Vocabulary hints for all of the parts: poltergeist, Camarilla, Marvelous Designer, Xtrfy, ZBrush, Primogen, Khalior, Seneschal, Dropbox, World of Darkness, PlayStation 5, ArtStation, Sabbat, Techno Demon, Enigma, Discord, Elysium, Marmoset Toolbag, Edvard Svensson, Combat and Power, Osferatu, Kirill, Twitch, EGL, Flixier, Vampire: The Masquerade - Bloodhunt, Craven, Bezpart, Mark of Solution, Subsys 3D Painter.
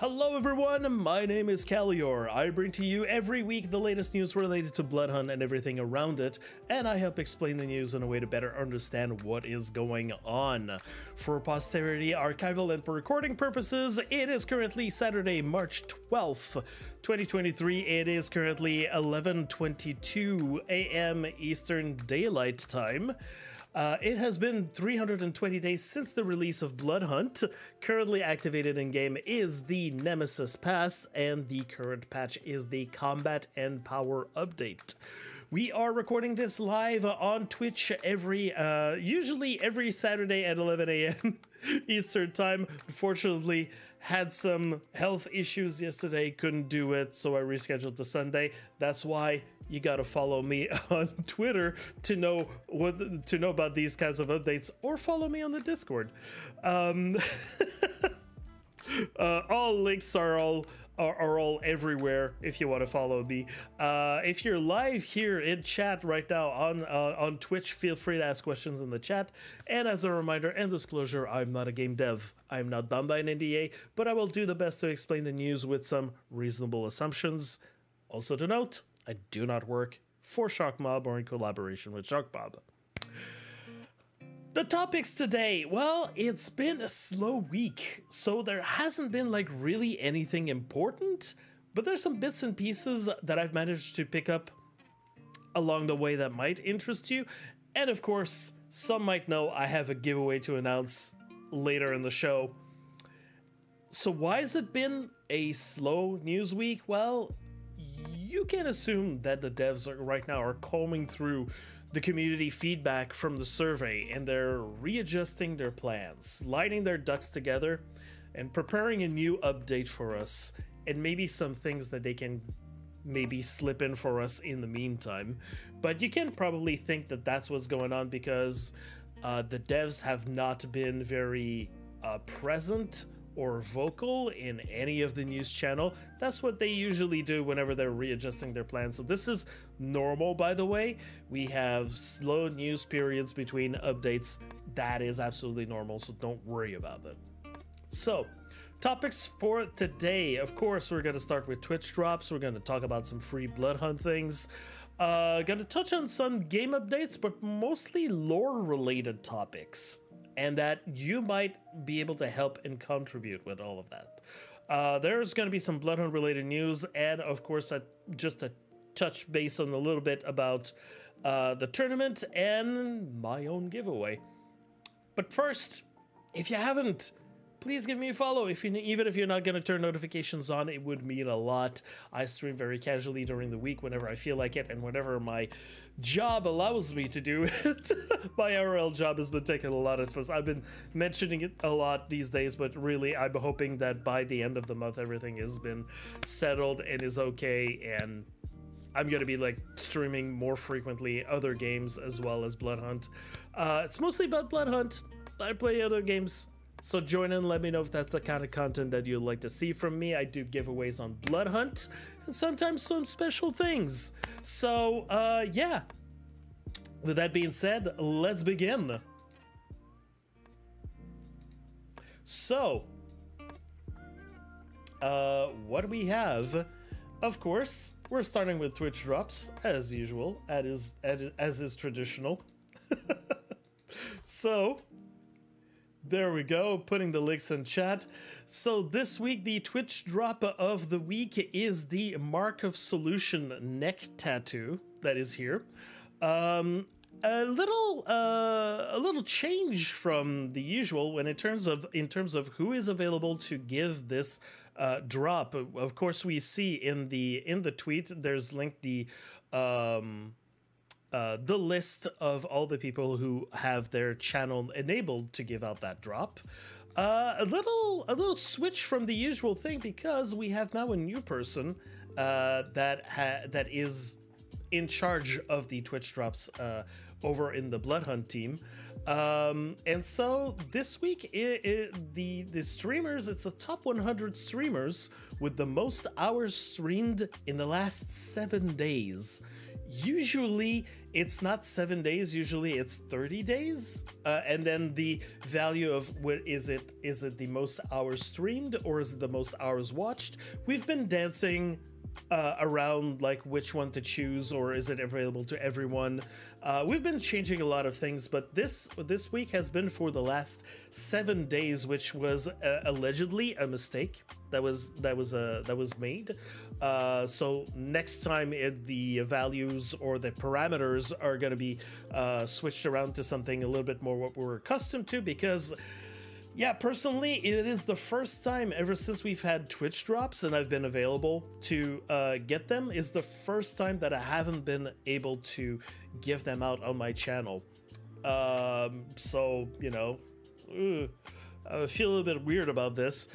Hello everyone, my name is Khalior. I bring to you every week the latest news related to Bloodhunt and everything around it, and I help explain the news in a way to better understand what is going on. For posterity, archival, and for recording purposes, it is currently Saturday, March 12th, 2023. It is currently 11:22 a.m. Eastern Daylight Time. It has been 320 days since the release of Bloodhunt. Currently activated in-game is the Nemesis Pass, and the current patch is the Combat and Power update. We are recording this live on Twitch usually every Saturday at 11 a.m. Eastern Time. Unfortunately, had some health issues yesterday, couldn't do it, so I rescheduled to Sunday. That's why you gotta follow me on Twitter to know about these kinds of updates, or follow me on the Discord. All links are all everywhere if you want to follow me. If you're live here in chat right now on Twitch, feel free to ask questions in the chat. And as a reminder and disclosure, I'm not a game dev. I'm not bound by an NDA, but I will do the best to explain the news with some reasonable assumptions. Also to note, I do not work for Sharkmob or in collaboration with Sharkmob. The topics today, well, it's been a slow week, so there hasn't been like really anything important, but there's some bits and pieces that I've managed to pick up along the way that might interest you. And of course, some might know I have a giveaway to announce later in the show. So why has it been a slow news week? Well, you can assume that the devs right now are combing through the community feedback from the survey, and they're readjusting their plans, lining their ducks together, and preparing a new update for us, and maybe some things that they can maybe slip in for us in the meantime. But you can probably think that that's what's going on, because the devs have not been very present or vocal in any of the news channel. That's what they usually do whenever they're readjusting their plans. So this is normal, by the way. We have slow news periods between updates. That is absolutely normal, so don't worry about that. So, topics for today. Of course, we're gonna start with Twitch drops. We're gonna talk about some free Bloodhunt things. Gonna touch on some game updates, but mostly lore-related topics, and that you might be able to help and contribute with all of that. There's going to be some Bloodhunt related news, and of course, just a touch base on a little bit about the tournament and my own giveaway. But first, if you haven't, please give me a follow. Even if you're not going to turn notifications on, it would mean a lot. I stream very casually during the week whenever I feel like it and whenever my job allows me to do it. My IRL job has been taking a lot of space. I've been mentioning it a lot these days, but really I'm hoping that by the end of the month everything has been settled and is okay, and I'm going to be like streaming more frequently other games as well as Bloodhunt. It's mostly about Bloodhunt. I play other games. So join in, let me know if that's the kind of content that you'd like to see from me. I do giveaways on Bloodhunt, and sometimes some special things. So, yeah. With that being said, let's begin. So, what do we have? Of course, we're starting with Twitch drops, as usual, as is traditional. So, there we go, putting the links in chat. So this week, the Twitch drop of the week is the Mark of Solution neck tattoo that is here. A little change from the usual when in terms of who is available to give this drop. Of course, we see in the tweet there's linked the list of all the people who have their channel enabled to give out that drop. A little switch from the usual thing, because we have now a new person that is in charge of the Twitch drops over in the Bloodhunt team. And so this week, the streamers, it's the top 100 streamers with the most hours streamed in the last 7 days. usually it's not 7 days, usually it's 30 days. And then the value of where is it the most hours streamed or is it the most hours watched? We've been dancing around like which one to choose, or is it available to everyone? We've been changing a lot of things, but this week has been for the last 7 days, which was allegedly a mistake that was made. So next time the values or the parameters are going to be switched around to something a little bit more what we're accustomed to, because yeah, personally, it is the first time ever since we've had Twitch drops and I've been available to get them, is the first time that I haven't been able to give them out on my channel. So, you know, I feel a little bit weird about this.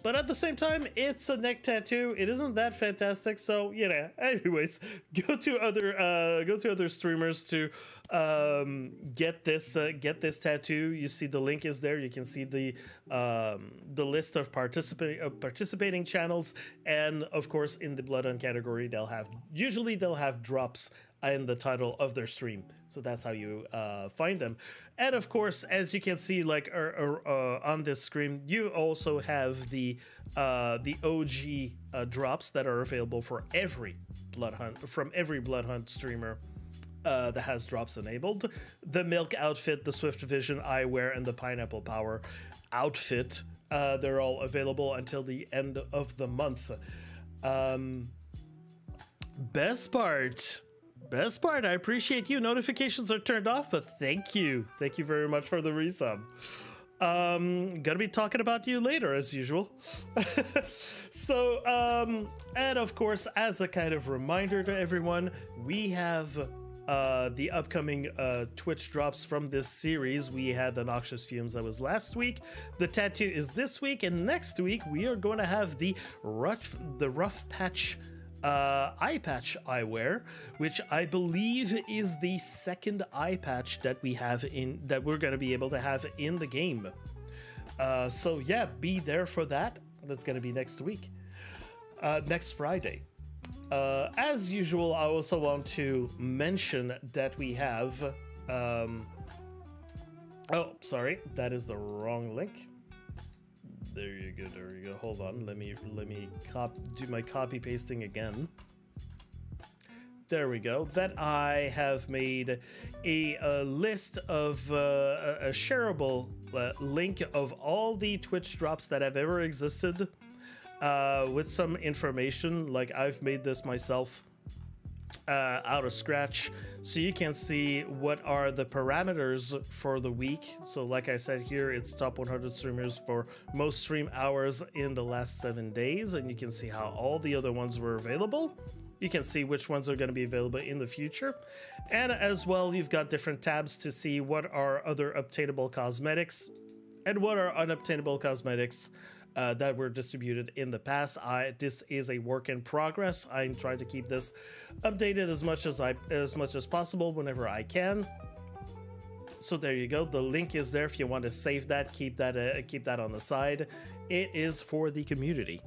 But at the same time, it's a neck tattoo. It isn't that fantastic. So, you know, anyways, go to other streamers to get this tattoo. You see the link is there. You can see the list of participating channels, and of course in the Bloodhunt category they'll have drops in the title of their stream. So that's how you find them. And of course, as you can see, like on this screen, you also have the OG drops that are available for every Bloodhunt, from every Bloodhunt streamer that has drops enabled. The Milk outfit, the Swift Vision eyewear, and the Pineapple Power outfit. They're all available until the end of the month. Bezpart, I appreciate you. Notifications are turned off, but thank you. Thank you very much for the resub. Gonna be talking about you later as usual. So, and of course, as a kind of reminder to everyone, we have the upcoming Twitch drops from this series. We had the Noxious Fumes that was last week. The tattoo is this week, and next week we are going to have the rough patch eye patch eyewear, which I believe is the second eye patch that we have in that we're going to be able to have in the game. So yeah, be there for that. That's going to be next week, next Friday. As usual, I also want to mention that we have oh, sorry, that is the wrong link. There you go. Hold on. Let me do my copy pasting again. There we go. That I have made a list of a shareable link of all the Twitch drops that have ever existed, with some information. Like I've made this myself out of scratch, so you can see what are the parameters for the week. So like I said, here it's top 100 streamers for most stream hours in the last 7 days, and you can see how all the other ones were available. You can see which ones are going to be available in the future, and as well you've got different tabs to see what are other obtainable cosmetics and what are unobtainable cosmetics that were distributed in the past. This is a work in progress. I'm trying to keep this updated as much as possible whenever I can. So there you go. The link is there if you want to save that. Keep that on the side. It is for the community.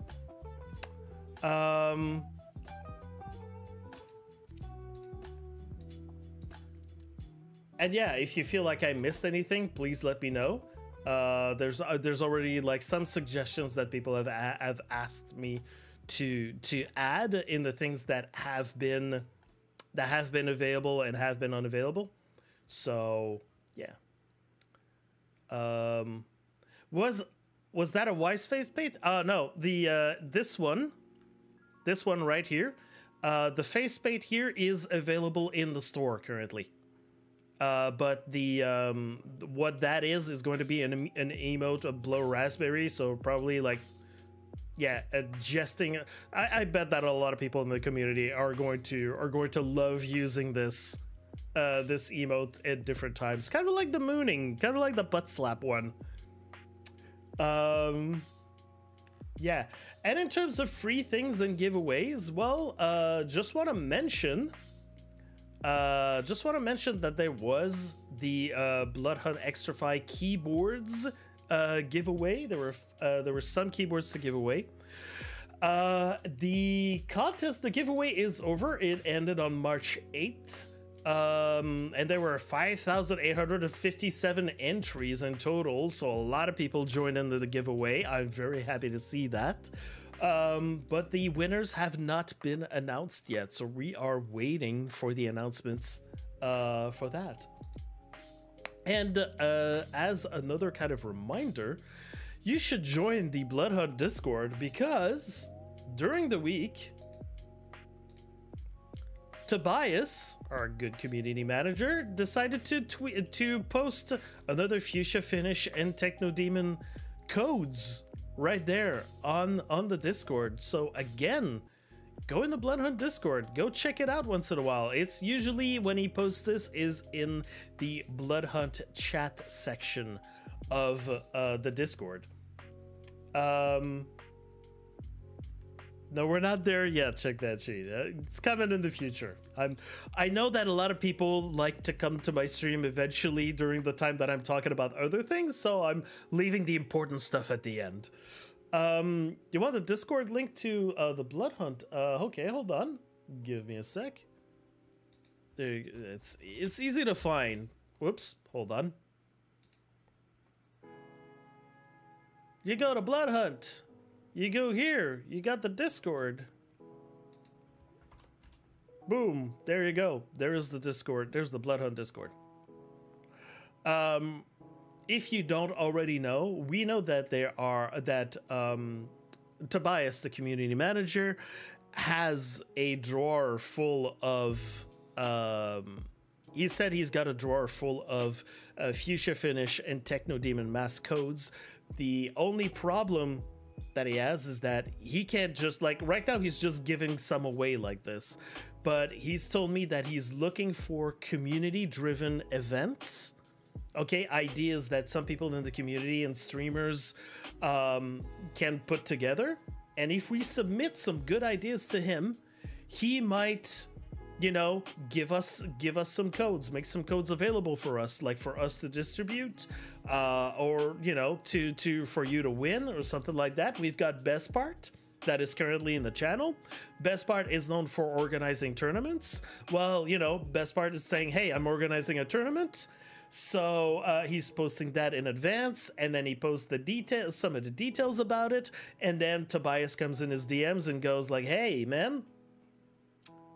And yeah, if you feel like I missed anything, please let me know. There's already like some suggestions that people have asked me to add in the things that have been available and have been unavailable. So yeah. Was that a wise face paint? No, the this one right here, the face paint here is available in the store currently. But the what that is going to be an emote of Blow Raspberry, so probably like, yeah, adjusting. I bet that a lot of people in the community are going to love using this emote at different times, kind of like the mooning, kind of like the butt slap one. Yeah, and in terms of free things and giveaways, well, just want to mention that there was the Bloodhunt Xtrfy keyboards giveaway. There were some keyboards to give away. The contest, the giveaway is over. It ended on March 8th. And there were 5,857 entries in total, so a lot of people joined into the giveaway. I'm very happy to see that. But the winners have not been announced yet, so we are waiting for the announcements for that. And as another kind of reminder, you should join the Bloodhunt Discord, because during the week, Tobias, our good community manager, decided to post another Fuchsia Finish and Techno Demon codes right there on the Discord. So again, go in the Bloodhunt Discord, go check it out once in a while. It's usually when he posts this is in the Bloodhunt chat section of the Discord. No, we're not there yet. Check that sheet. It's coming in the future. I know that a lot of people like to come to my stream eventually during the time that I'm talking about other things, so I'm leaving the important stuff at the end. You want the Discord link to the Bloodhunt? Okay, hold on. Give me a sec. There you go. It's easy to find. Whoops. Hold on. You go to Bloodhunt. You go here, you got the Discord. Boom, there you go. There is the Discord, there's the Bloodhunt Discord. If you don't already know, we know that there are, Tobias, the community manager, has a drawer full of, he said he's got a drawer full of Fuchsia Finish and Techno Demon mask codes. The only problem that he has is that he can't just, like, right now he's just giving some away like this, but he's told me that he's looking for community driven events, okay, ideas that some people in the community and streamers can put together, and if we submit some good ideas to him, he might, you know, give us some codes, make some codes available for us, like for us to distribute, or, you know, to for you to win or something like that. We've got Bezpart that is currently in the channel. Bezpart is known for organizing tournaments. Well, you know, Bezpart is saying, hey, I'm organizing a tournament. So he's posting that in advance, and then he posts the details, some of the details about it. And then Tobias comes in his DMs and goes like, hey, man,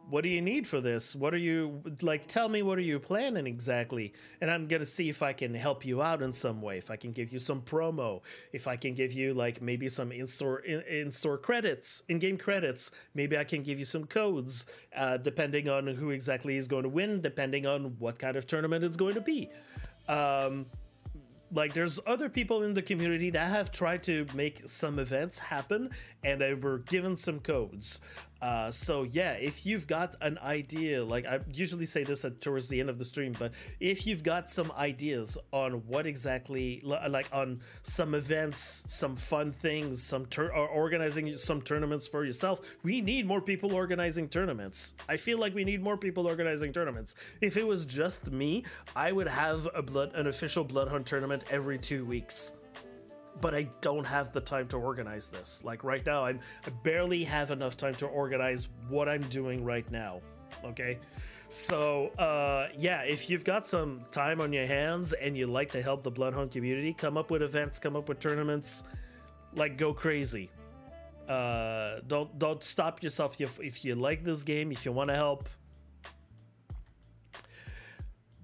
what do you need for this? What are you, like, tell me, what are you planning exactly? And I'm going to see if I can help you out in some way. If I can give you some promo, if I can give you, like, maybe some in-store credits, in-game credits, maybe I can give you some codes, depending on who exactly is going to win, depending on what kind of tournament it's going to be. Like, there's other people in the community that have tried to make some events happen, and they were given some codes. So yeah, if you've got an idea, like, I usually say this at towards the end of the stream, but if you've got some ideas on what exactly, like on some events, some fun things, some or organizing some tournaments for yourself, we need more people organizing tournaments. I feel like we need more people organizing tournaments. If it was just me, I would have an official Bloodhunt tournament every 2 weeks. But I don't have the time to organize this. Like, right now, I barely have enough time to organize what I'm doing right now, okay? So, yeah, if you've got some time on your hands and you like to help the Bloodhunt community, come up with events, come up with tournaments, like, go crazy. Don't stop yourself if you like this game, if you want to help.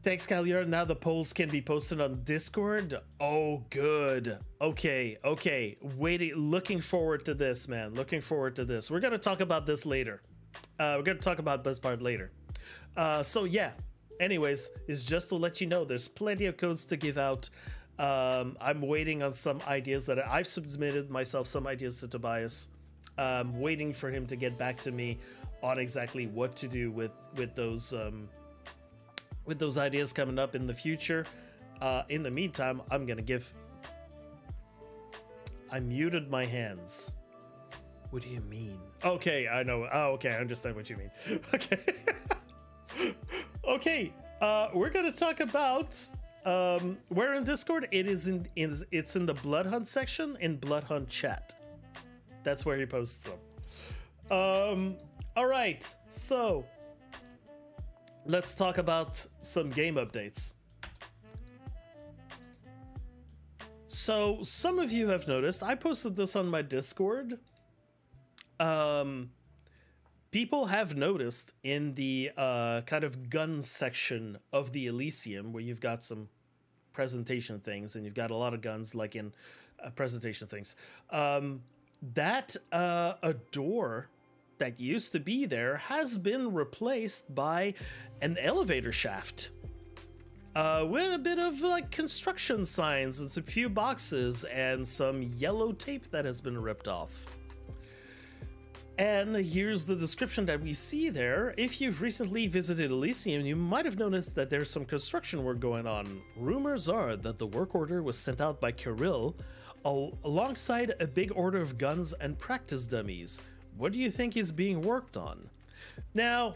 Thanks, Khalior. Now the polls can be posted on Discord. Oh, good. Okay, okay. Waiting, looking forward to this, man. Looking forward to this. We're going to talk about this later. We're going to talk about Bezpart later. So, yeah. Anyways, it's just to let you know there's plenty of codes to give out. I'm waiting on some ideas that I've submitted myself, some ideas to Tobias. I'm waiting for him to get back to me on exactly what to do with those ideas coming up in the future. In the meantime, I'm gonna give... I muted my hands. What do you mean? Okay, I know. Oh, okay, I understand what you mean. Okay. Okay, we're gonna talk about... we're in Discord. It is it's in the Bloodhunt section in Bloodhunt chat. That's where he posts them. All right, so let's talk about some game updates. So some of you have noticed, I posted this on my Discord. People have noticed in the kind of gun section of the Elysium, where you've got some presentation things and you've got a lot of guns like in presentation things, that a door that used to be there has been replaced by an elevator shaft with a bit of like construction signs and some few boxes and some yellow tape that has been ripped off. And here's the description that we see there. If you've recently visited Elysium, you might have noticed that there's some construction work going on. Rumors are that the work order was sent out by Kirill alongside a big order of guns and practice dummies. What do you think is being worked on? Now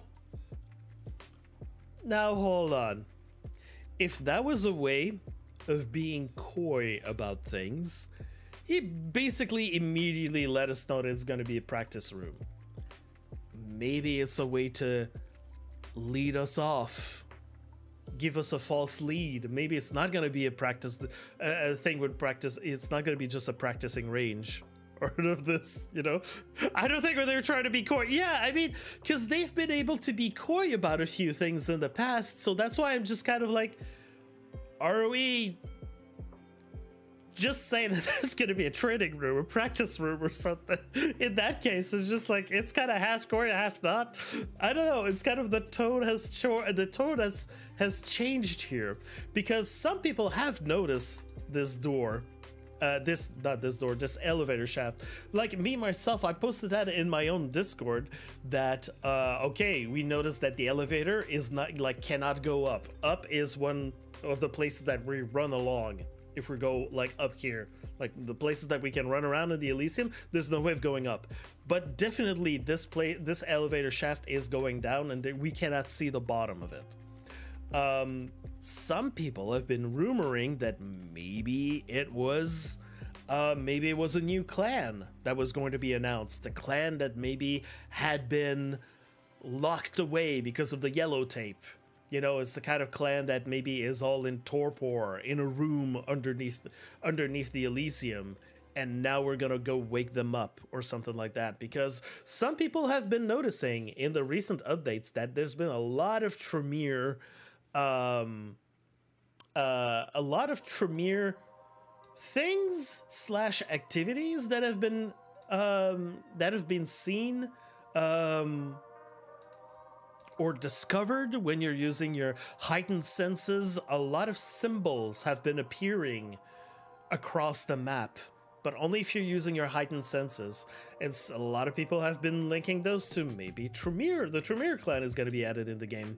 hold on. If that was a way of being coy about things, he basically immediately let us know that it's going to be a practice room. Maybe it's a way to lead us off, give us a false lead. Maybe it's not going to be a practice thing with practice. It's not going to be just a practicing range or of this, you know. I don't think they're trying to be coy. Yeah, I mean, because they've been able to be coy about a few things in the past. So that's why I'm just kind of like, are we just saying that there's going to be a training room, a practice room or something? In that case, it's just like, it's kind of half gory, half not. I don't know. It's kind of the tone has changed here, because some people have noticed this door, this elevator shaft. Like me, myself, I posted that in my own Discord that, okay, we noticed that the elevator is not like, cannot go up. Up is one of the places that we run along. If we go like up here, like the places that we can run around in the Elysium, there's no way of going up. But definitely this elevator shaft is going down and we cannot see the bottom of it. Some people have been rumoring that maybe it was a new clan that was going to be announced. A clan that maybe had been locked away because of the yellow tape. You know, it's the kind of clan that maybe is all in torpor in a room underneath the Elysium, and now we're gonna go wake them up or something like that, because some people have been noticing in the recent updates that there's been a lot of Tremere things / activities that have been seen or discovered when you're using your heightened senses. A lot of symbols have been appearing across the map, but only if you're using your heightened senses. And a lot of people have been linking those to maybe Tremere. The Tremere clan is going to be added in the game.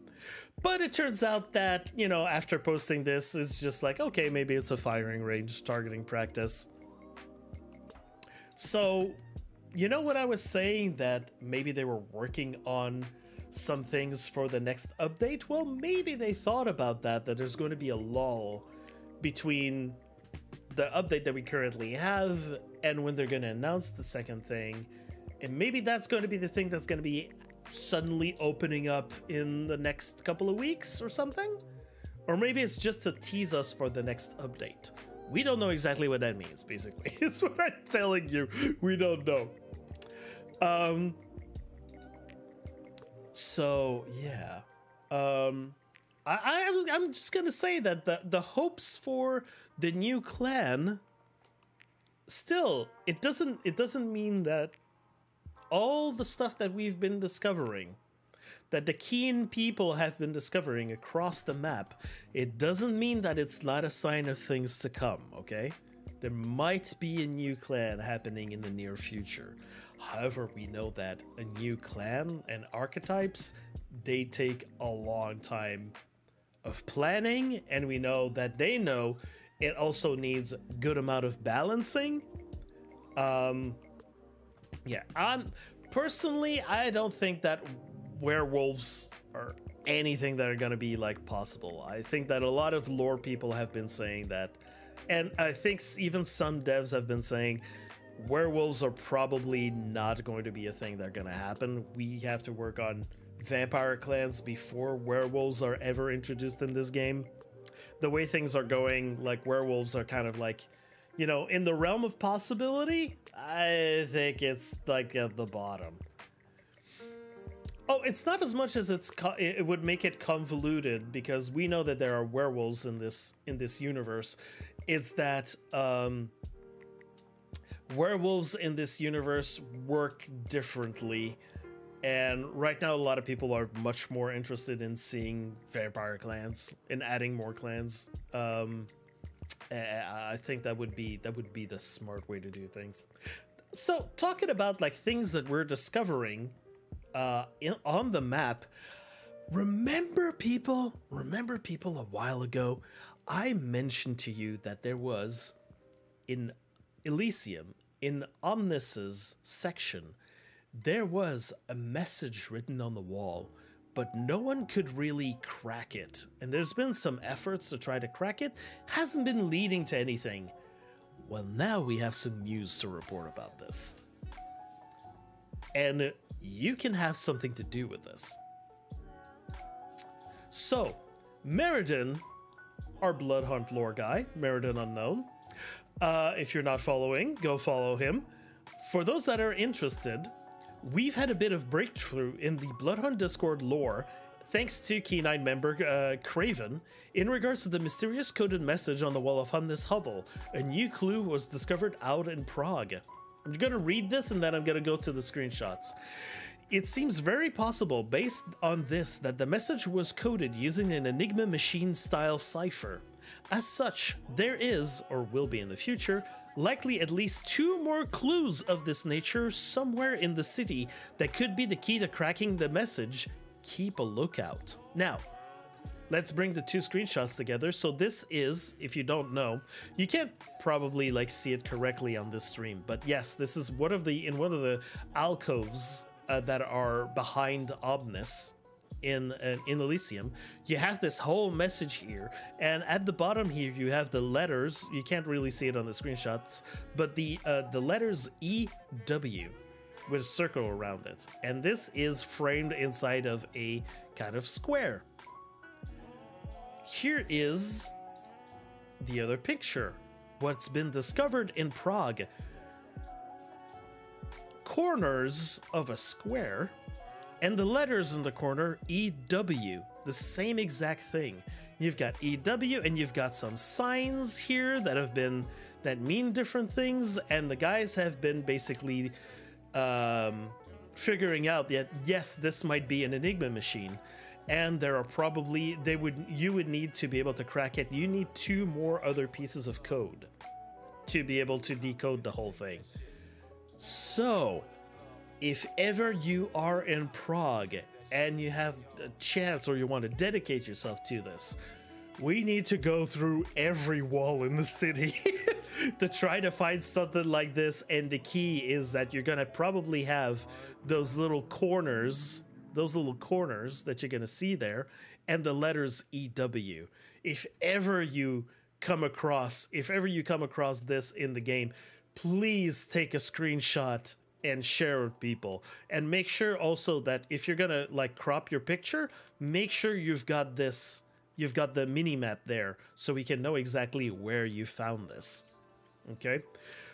But it turns out that, you know, after posting this, it's just like, okay, maybe it's a firing range targeting practice. So, you know what I was saying, that maybe they were working on some things for the next update? Well, maybe they thought about that there's going to be a lull between the update that we currently have and when they're going to announce the second thing, and maybe that's going to be the thing that's going to be suddenly opening up in the next couple of weeks or something. Or maybe it's just to tease us for the next update. We don't know exactly what that means. Basically, it's what I'm telling you, we don't know. So yeah, I'm just gonna say that the hopes for the new clan, still, it doesn't mean that all the stuff that we've been discovering, that the keen people have been discovering across the map, it doesn't mean that it's not a sign of things to come. Okay, there might be a new clan happening in the near future. However, we know that a new clan and archetypes, they take a long time of planning, and we know that they know it also needs a good amount of balancing. Yeah, I'm personally, I don't think that werewolves are anything that are going to be like possible. I think that a lot of lore people have been saying that, and I think even some devs have been saying werewolves are probably not going to be a thing that's going to happen. We have to work on vampire clans before werewolves are ever introduced in this game. The way things are going, like, werewolves are kind of like, you know, in the realm of possibility, I think it's like at the bottom. Oh, it's not as much as it would make it convoluted, because we know that there are werewolves in this universe. It's that werewolves in this universe work differently. And right now, a lot of people are much more interested in seeing vampire clans and adding more clans. I think that would be the smart way to do things. So talking about like things that we're discovering on the map. Remember people, a while ago, I mentioned to you that there was in Elysium, in Omnis's section, there was a message written on the wall, but no one could really crack it. And there's been some efforts to try to crack it, hasn't been leading to anything. Well, now we have some news to report about this. And you can have something to do with this. So, Mera'din, our Bloodhunt lore guy, Mera'din Unknown, if you're not following, go follow him. For those that are interested, we've had a bit of breakthrough in the Bloodhunt Discord lore, thanks to K9 member Craven, in regards to the mysterious coded message on the wall of Omnis hovel. A new clue was discovered out in Prague. I'm gonna read this and then I'm gonna go to the screenshots. It seems very possible, based on this, that the message was coded using an Enigma machine-style cipher. As such, there is, or will be in the future, likely at least 2 more clues of this nature somewhere in the city that could be the key to cracking the message. Keep a lookout. Now, let's bring the 2 screenshots together. So this is, if you don't know, you can't probably like see it correctly on this stream, but yes, this is one of the alcoves that are behind Omnis in Elysium. You have this whole message here, and at the bottom here you have the letters. You can't really see it on the screenshots, but the letters EW with a circle around it, and this is framed inside of a kind of square. Here is the other picture, what's been discovered in Prague. Corners of a square, and the letters in the corner, EW, the same exact thing. You've got EW, and you've got some signs here that mean different things, and the guys have been basically figuring out that yes, this might be an Enigma machine, and there are probably you would need to be able to crack it. You need 2 more other pieces of code to be able to decode the whole thing. So, if ever you are in Prague and you have a chance or you want to dedicate yourself to this, we need to go through every wall in the city to try to find something like this. And the key is that you're going to probably have those little corners that you're going to see there, and the letters EW. If ever you come across this in the game, please take a screenshot and share with people, and make sure also that if you're gonna like crop your picture, make sure you've got the mini map there so we can know exactly where you found this. Okay,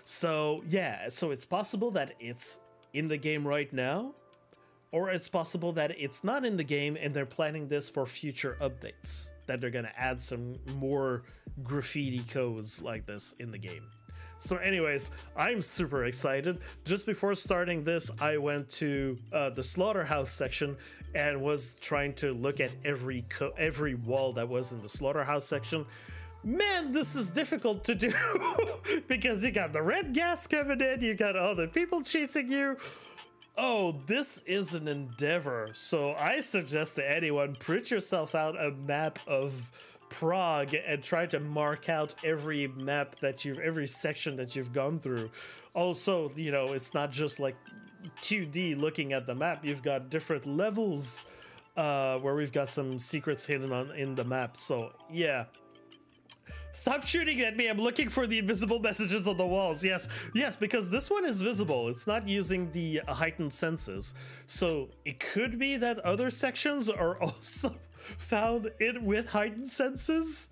so yeah, so it's possible that it's in the game right now, or it's possible that it's not in the game and they're planning this for future updates, that they're gonna add some more graffiti codes like this in the game. So anyways, I'm super excited. Just before starting this, I went to the slaughterhouse section and was trying to look at every wall that was in the slaughterhouse section. Man, this is difficult to do because you got the red gas coming in, you got other people chasing you. Oh, this is an endeavor. So I suggest to anyone, print yourself out a map of Prague and try to mark out every section that you've gone through. Also, you know, it's not just like 2D looking at the map. You've got different levels where we've got some secrets hidden in the map. So yeah, Stop shooting at me. I'm looking for the invisible messages on the walls. Yes, yes, because this one is visible. It's not using the heightened senses. So it could be that other sections are also found in with heightened senses.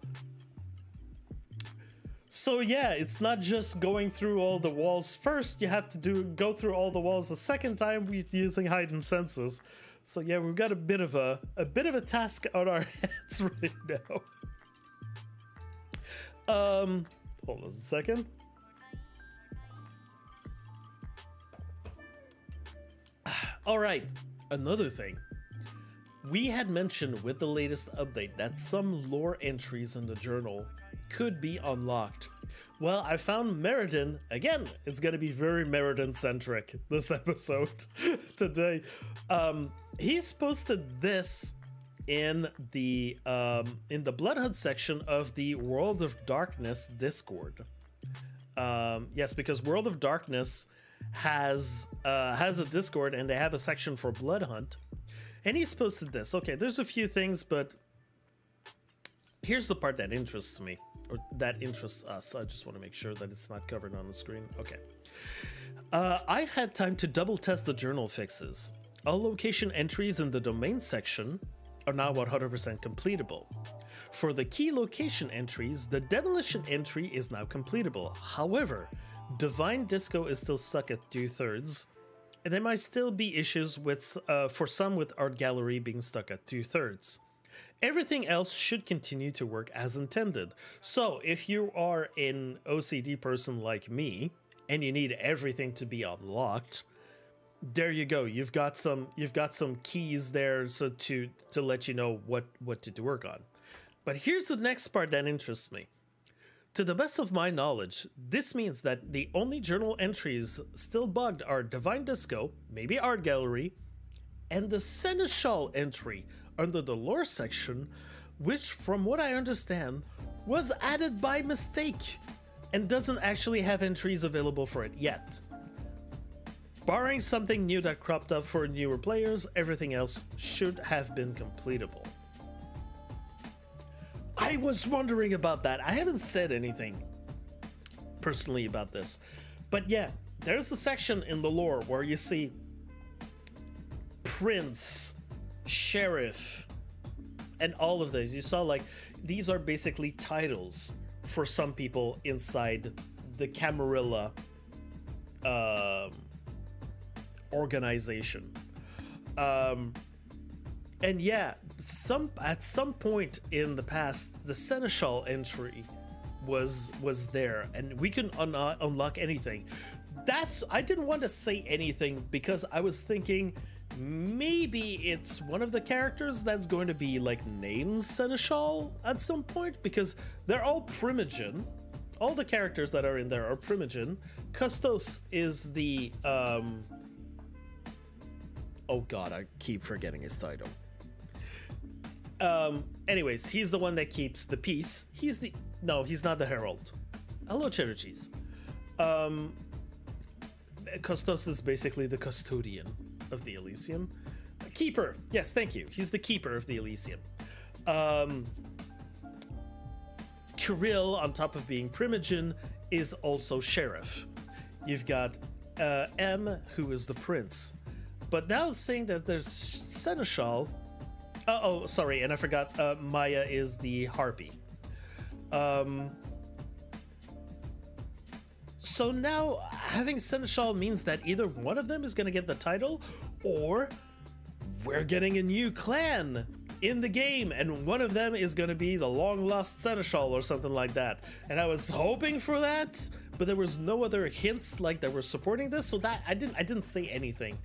So yeah, it's not just going through all the walls first. You have to go through all the walls a second time with using heightened senses. So yeah, we've got a bit of a task on our hands right now. Hold on a second. All right, another thing. We had mentioned with the latest update that some lore entries in the journal could be unlocked. Well, I found Mera'din. Again, it's gonna be very Mera'din centric this episode today. He's posted this in the Bloodhunt section of the World of Darkness Discord. Yes, because World of Darkness has a Discord and they have a section for Bloodhunt. And he's posted this. Okay, there's a few things, but here's the part that interests me. Or that interests us. I just want to make sure that it's not covered on the screen. Okay. I've had time to double test the journal fixes. All location entries in the domain section are now 100% completable. For the key location entries, the demolition entry is now completable. However, Divine Disco is still stuck at 2/3, and there might still be issues with for some with Art Gallery being stuck at 2/3. Everything else should continue to work as intended. So if you are an OCD person like me and you need everything to be unlocked, there you go. You've got some keys there, so to let you know what to work on. But here's the next part that interests me. To the best of my knowledge, this means that the only journal entries still bugged are Divine Disco, maybe Art Gallery, and the Seneschal entry under the lore section, which from what I understand was added by mistake and doesn't actually have entries available for it yet. Barring something new that cropped up for newer players, everything else should have been completable. I was wondering about that. I haven't said anything personally about this, but yeah, there's a section in the lore where you see Prince, Sheriff, and all of those. You saw, like, these are basically titles for some people inside the Camarilla organization. And yeah, at some point in the past, the Seneschal entry was there, and we couldn't unlock anything. I didn't want to say anything because I was thinking, maybe it's one of the characters that's going to be like named Seneschal at some point, because they're all Primogen. All the characters that are in there are Primogen. Custos is the oh god, I keep forgetting his title. Anyways, he's the one that keeps the peace. He's not the Herald. Hello, cheddar cheese. Custos is basically the custodian of the Elysium. Keeper, yes, thank you. He's the keeper of the Elysium. Kirill, on top of being Primogen, is also Sheriff. You've got M, who is the Prince. But now it's saying that there's Seneschal. Oh, sorry, and I forgot Maya is the Harpy. So now having Seneschal means that either one of them is going to get the title, or we're getting a new clan in the game and one of them is going to be the long lost Seneschal or something like that. And I was hoping for that, but there was no other hints like that were supporting this, so that I didn't say anything.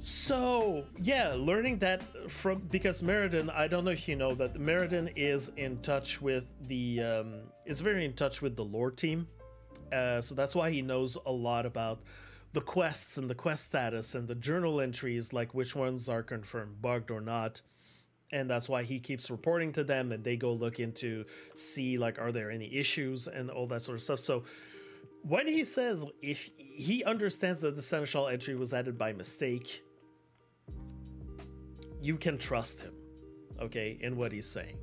So yeah, learning that from, because Mera'din, I don't know if you know that Mera'din is in touch with the is very in touch with the lore team. So that's why he knows a lot about the quests and the quest status and the journal entries, like which ones are confirmed bugged or not. And that's why he keeps reporting to them and they go look into, see like, are there any issues and all that sort of stuff. So when he says, if he understands that the Seneschal entry was added by mistake, you can trust him, okay, in what he's saying.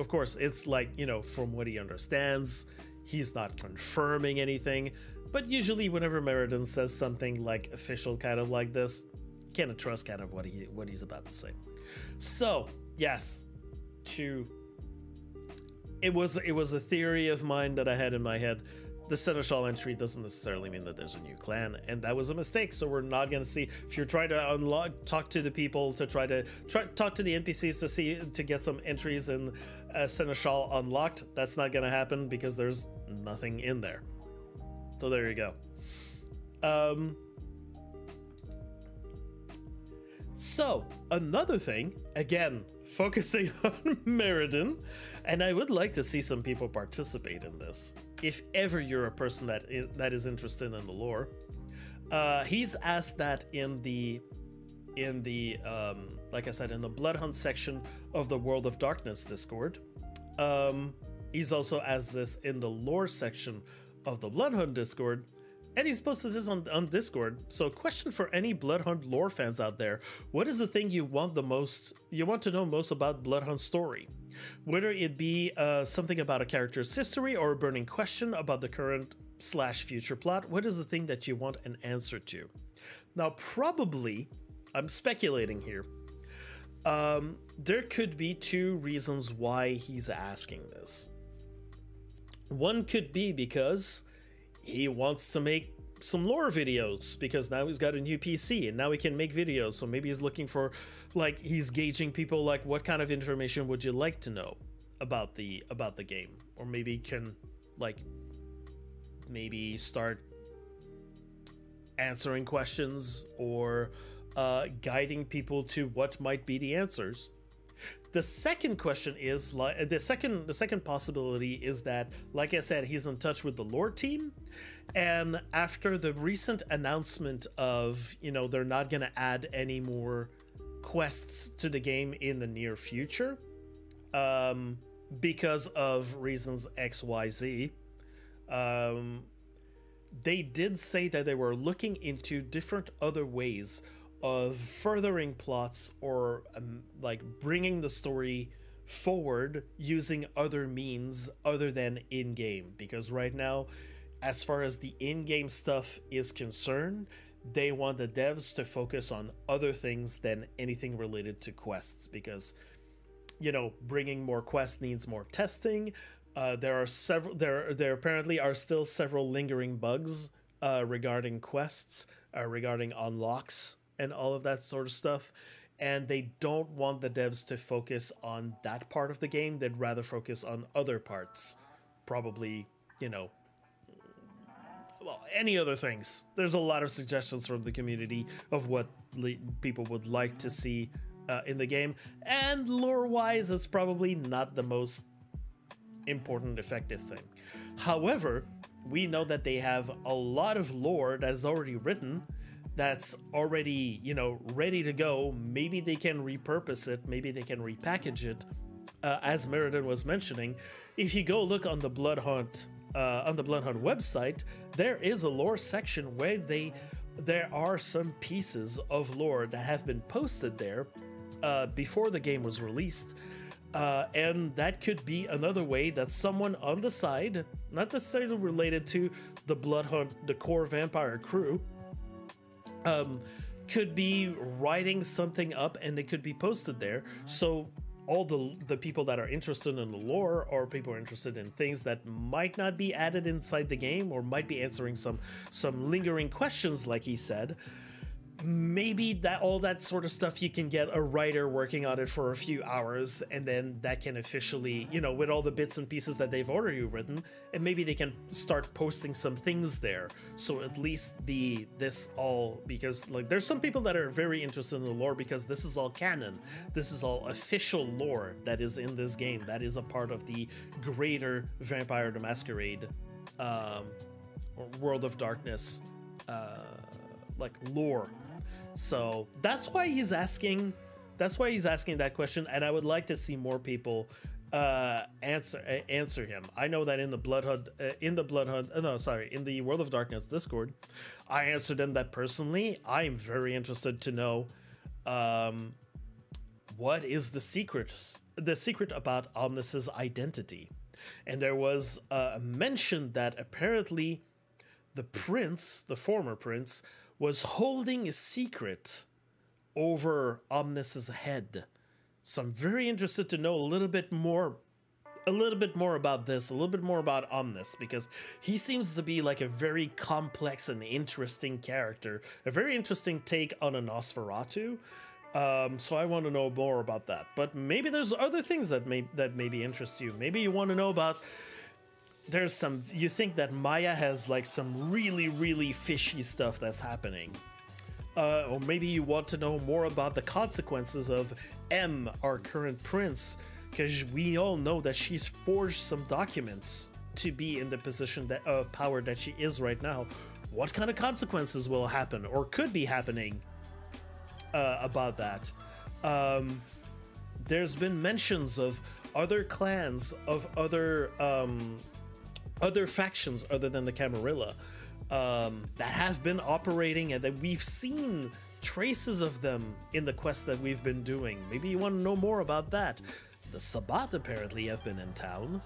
of course, it's like, you know, from what he understands, he's not confirming anything, but usually whenever Mera'din says something like official kind of like this, kind of trust kind of what he's about to say. So yes, it was a theory of mine that I had in my head. The Seneschal entry doesn't necessarily mean that there's a new clan, and that was a mistake. So we're not going to see, if you're trying to unlock, talk to the people to talk to the NPCs to get some entries in Seneschal unlocked, that's not going to happen because there's nothing in there. So there you go. So another thing, again, focusing on Mera'din, and I would like to see some people participate in this. If ever you're a person that is interested in the lore, he's asked that in the like I said, in the Bloodhunt section of the World of Darkness Discord. He's also asked this in the lore section of the Bloodhunt Discord, and he's posted this on Discord. So, question for any Bloodhunt lore fans out there: what is the thing you want to know most about Bloodhunt's story? Whether it be something about a character's history or a burning question about the current / future plot, what is the thing that you want an answer to? Now, probably, I'm speculating here, there could be two reasons why he's asking this. One could be because he wants to make some lore videos, because now he's got a new PC and now he can make videos. So maybe he's looking for, like, he's gauging people, like, what kind of information would you like to know about the game? Or maybe can, like, maybe start answering questions or guiding people to what might be the answers. The second question is, like, the second possibility is that, like I said, he's in touch with the lore team, and after the recent announcement of, you know, they're not going to add any more quests to the game in the near future, because of reasons XYZ, they did say that they were looking into different other ways of furthering plots or like bringing the story forward using other means other than in-game, because right now, as far as the in-game stuff is concerned, they want the devs to focus on other things than anything related to quests, because, you know, bringing more quests needs more testing. There apparently are still several lingering bugs regarding quests, regarding unlocks and all of that sort of stuff, and they don't want the devs to focus on that part of the game. They'd rather focus on other parts, probably, you know, well, any other things. There's a lot of suggestions from the community of what people would like to see in the game, and lore-wise, it's probably not the most important, effective thing. However, we know that they have a lot of lore that is already written, that's already, you know, ready to go. Maybe they can repurpose it, maybe they can repackage it. As Mera'din was mentioning, if you go look on the Bloodhunt website, there is a lore section where there are some pieces of lore that have been posted there before the game was released, and that could be another way that someone on the side, not necessarily related to the Bloodhunt, the core Vampire crew, could be writing something up, and it could be posted there. So all the people that are interested in the lore, or people are interested in things that might not be added inside the game, or might be answering some lingering questions, like he said, maybe that all that sort of stuff, you can get a writer working on it for a few hours, and then that can officially, you know, with all the bits and pieces that they've already written, and maybe they can start posting some things there. So at least because, like, there's some people that are very interested in the lore, because this is all canon, this is all official lore that is in this game, that is a part of the greater Vampire: The Masquerade, or World of Darkness, like, lore. So that's why he's asking that question, and I would like to see more people answer him. I know that in the Bloodhunt in the World of Darkness Discord, I answered them that personally I'm very interested to know what is the secret the secret about Omnis's identity. And there was mention that apparently the prince, the former prince, was holding a secret over Omnis's head. So I'm very interested to know a little bit more about this, a little bit more about Omnis, because he seems to be like a very complex and interesting character, a very interesting take on an Osferatu. So I want to know more about that. But maybe there's other things that maybe interest you. Maybe you want to know about, there's some, you think that Maya has like some really, really fishy stuff that's happening. Or maybe you want to know more about the consequences of M, our current prince, because we all know that she's forged some documents to be in the position that, of power that she is right now. What kind of consequences will happen or could be happening about that? There's been mentions of other clans, of other other factions other than the Camarilla that have been operating and that we've seen traces of them in the quest that we've been doing. Maybe you want to know more about that. The Sabbat apparently have been in town.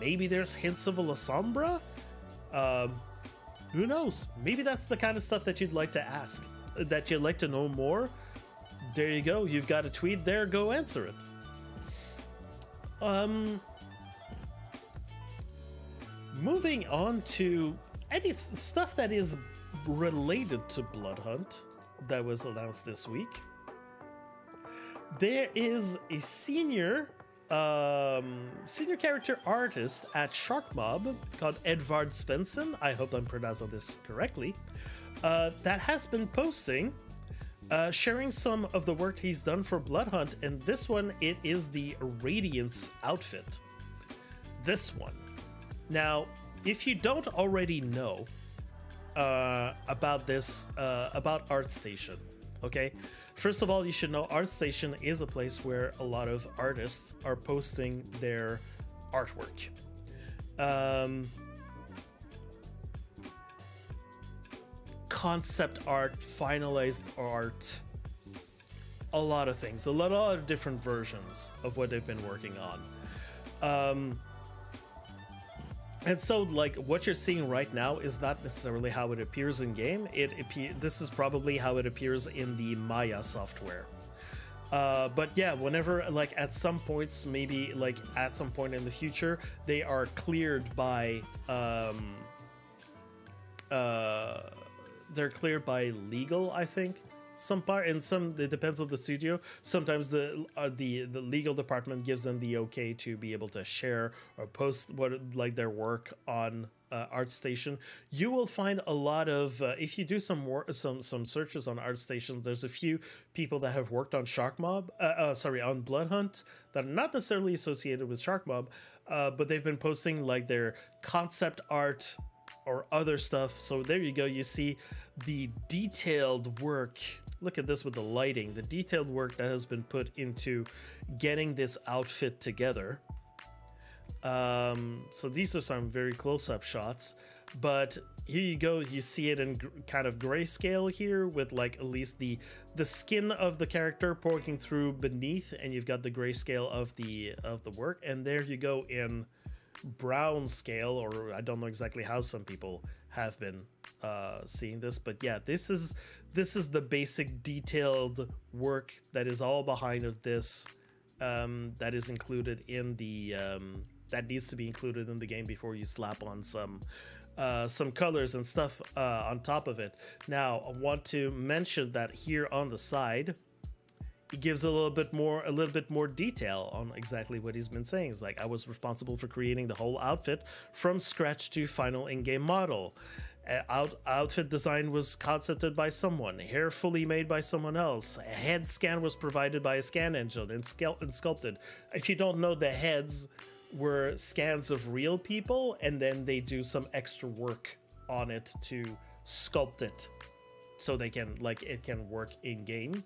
Maybe there's hints of a Lasombra? Who knows? Maybe that's the kind of stuff that you'd like to ask, that you'd like to know more. There you go. You've got a tweet there. Go answer it. Moving on to any stuff that is related to Bloodhunt that was announced this week. There is a senior character artist at Sharkmob called Edvard Svensson, I hope I'm pronouncing this correctly, that has been posting, sharing some of the work he's done for Bloodhunt, and this one, it is the Radiance outfit. This one. Now, if you don't already know about this, about ArtStation, okay? First of all, you should know ArtStation is a place where a lot of artists are posting their artwork. Concept art, finalized art, a lot of things, a lot of different versions of what they've been working on. And so, like, what you're seeing right now is not necessarily how it appears in game. This is probably how it appears in the Maya software. But yeah, whenever, like, at some points, maybe like at some point in the future, they are cleared by they're cleared by legal, I think. Some part, and some, it depends on the studio. Sometimes the legal department gives them the okay to be able to share or post their work on ArtStation. You will find a lot of if you do some searches on ArtStation, there's a few people that have worked on Sharkmob, sorry, on Bloodhunt that are not necessarily associated with Sharkmob, but they've been posting like their concept art or other stuff. So there you go. You see the detailed work. Look at this with the lighting, the detailed work that has been put into getting this outfit together. So these are some very close-up shots, but here you go. You see it in kind of grayscale here with like at least the skin of the character poking through beneath, and you've got the grayscale of the work. And there you go in brown scale, or I don't know exactly how some people have been seeing this, but yeah, this is the basic detailed work that is all behind of this, that is included in the that needs to be included in the game before you slap on some colors and stuff on top of it. Now I want to mention that here on the side it gives a little bit more detail on exactly what he's been saying. It's like, I was responsible for creating the whole outfit from scratch to final in-game model. Outfit design was concepted by someone, hair fully made by someone else, a head scan was provided by a scan engine and sculpted. If you don't know, the heads were scans of real people, and then they do some extra work on it to sculpt it so they can, like, it can work in-game.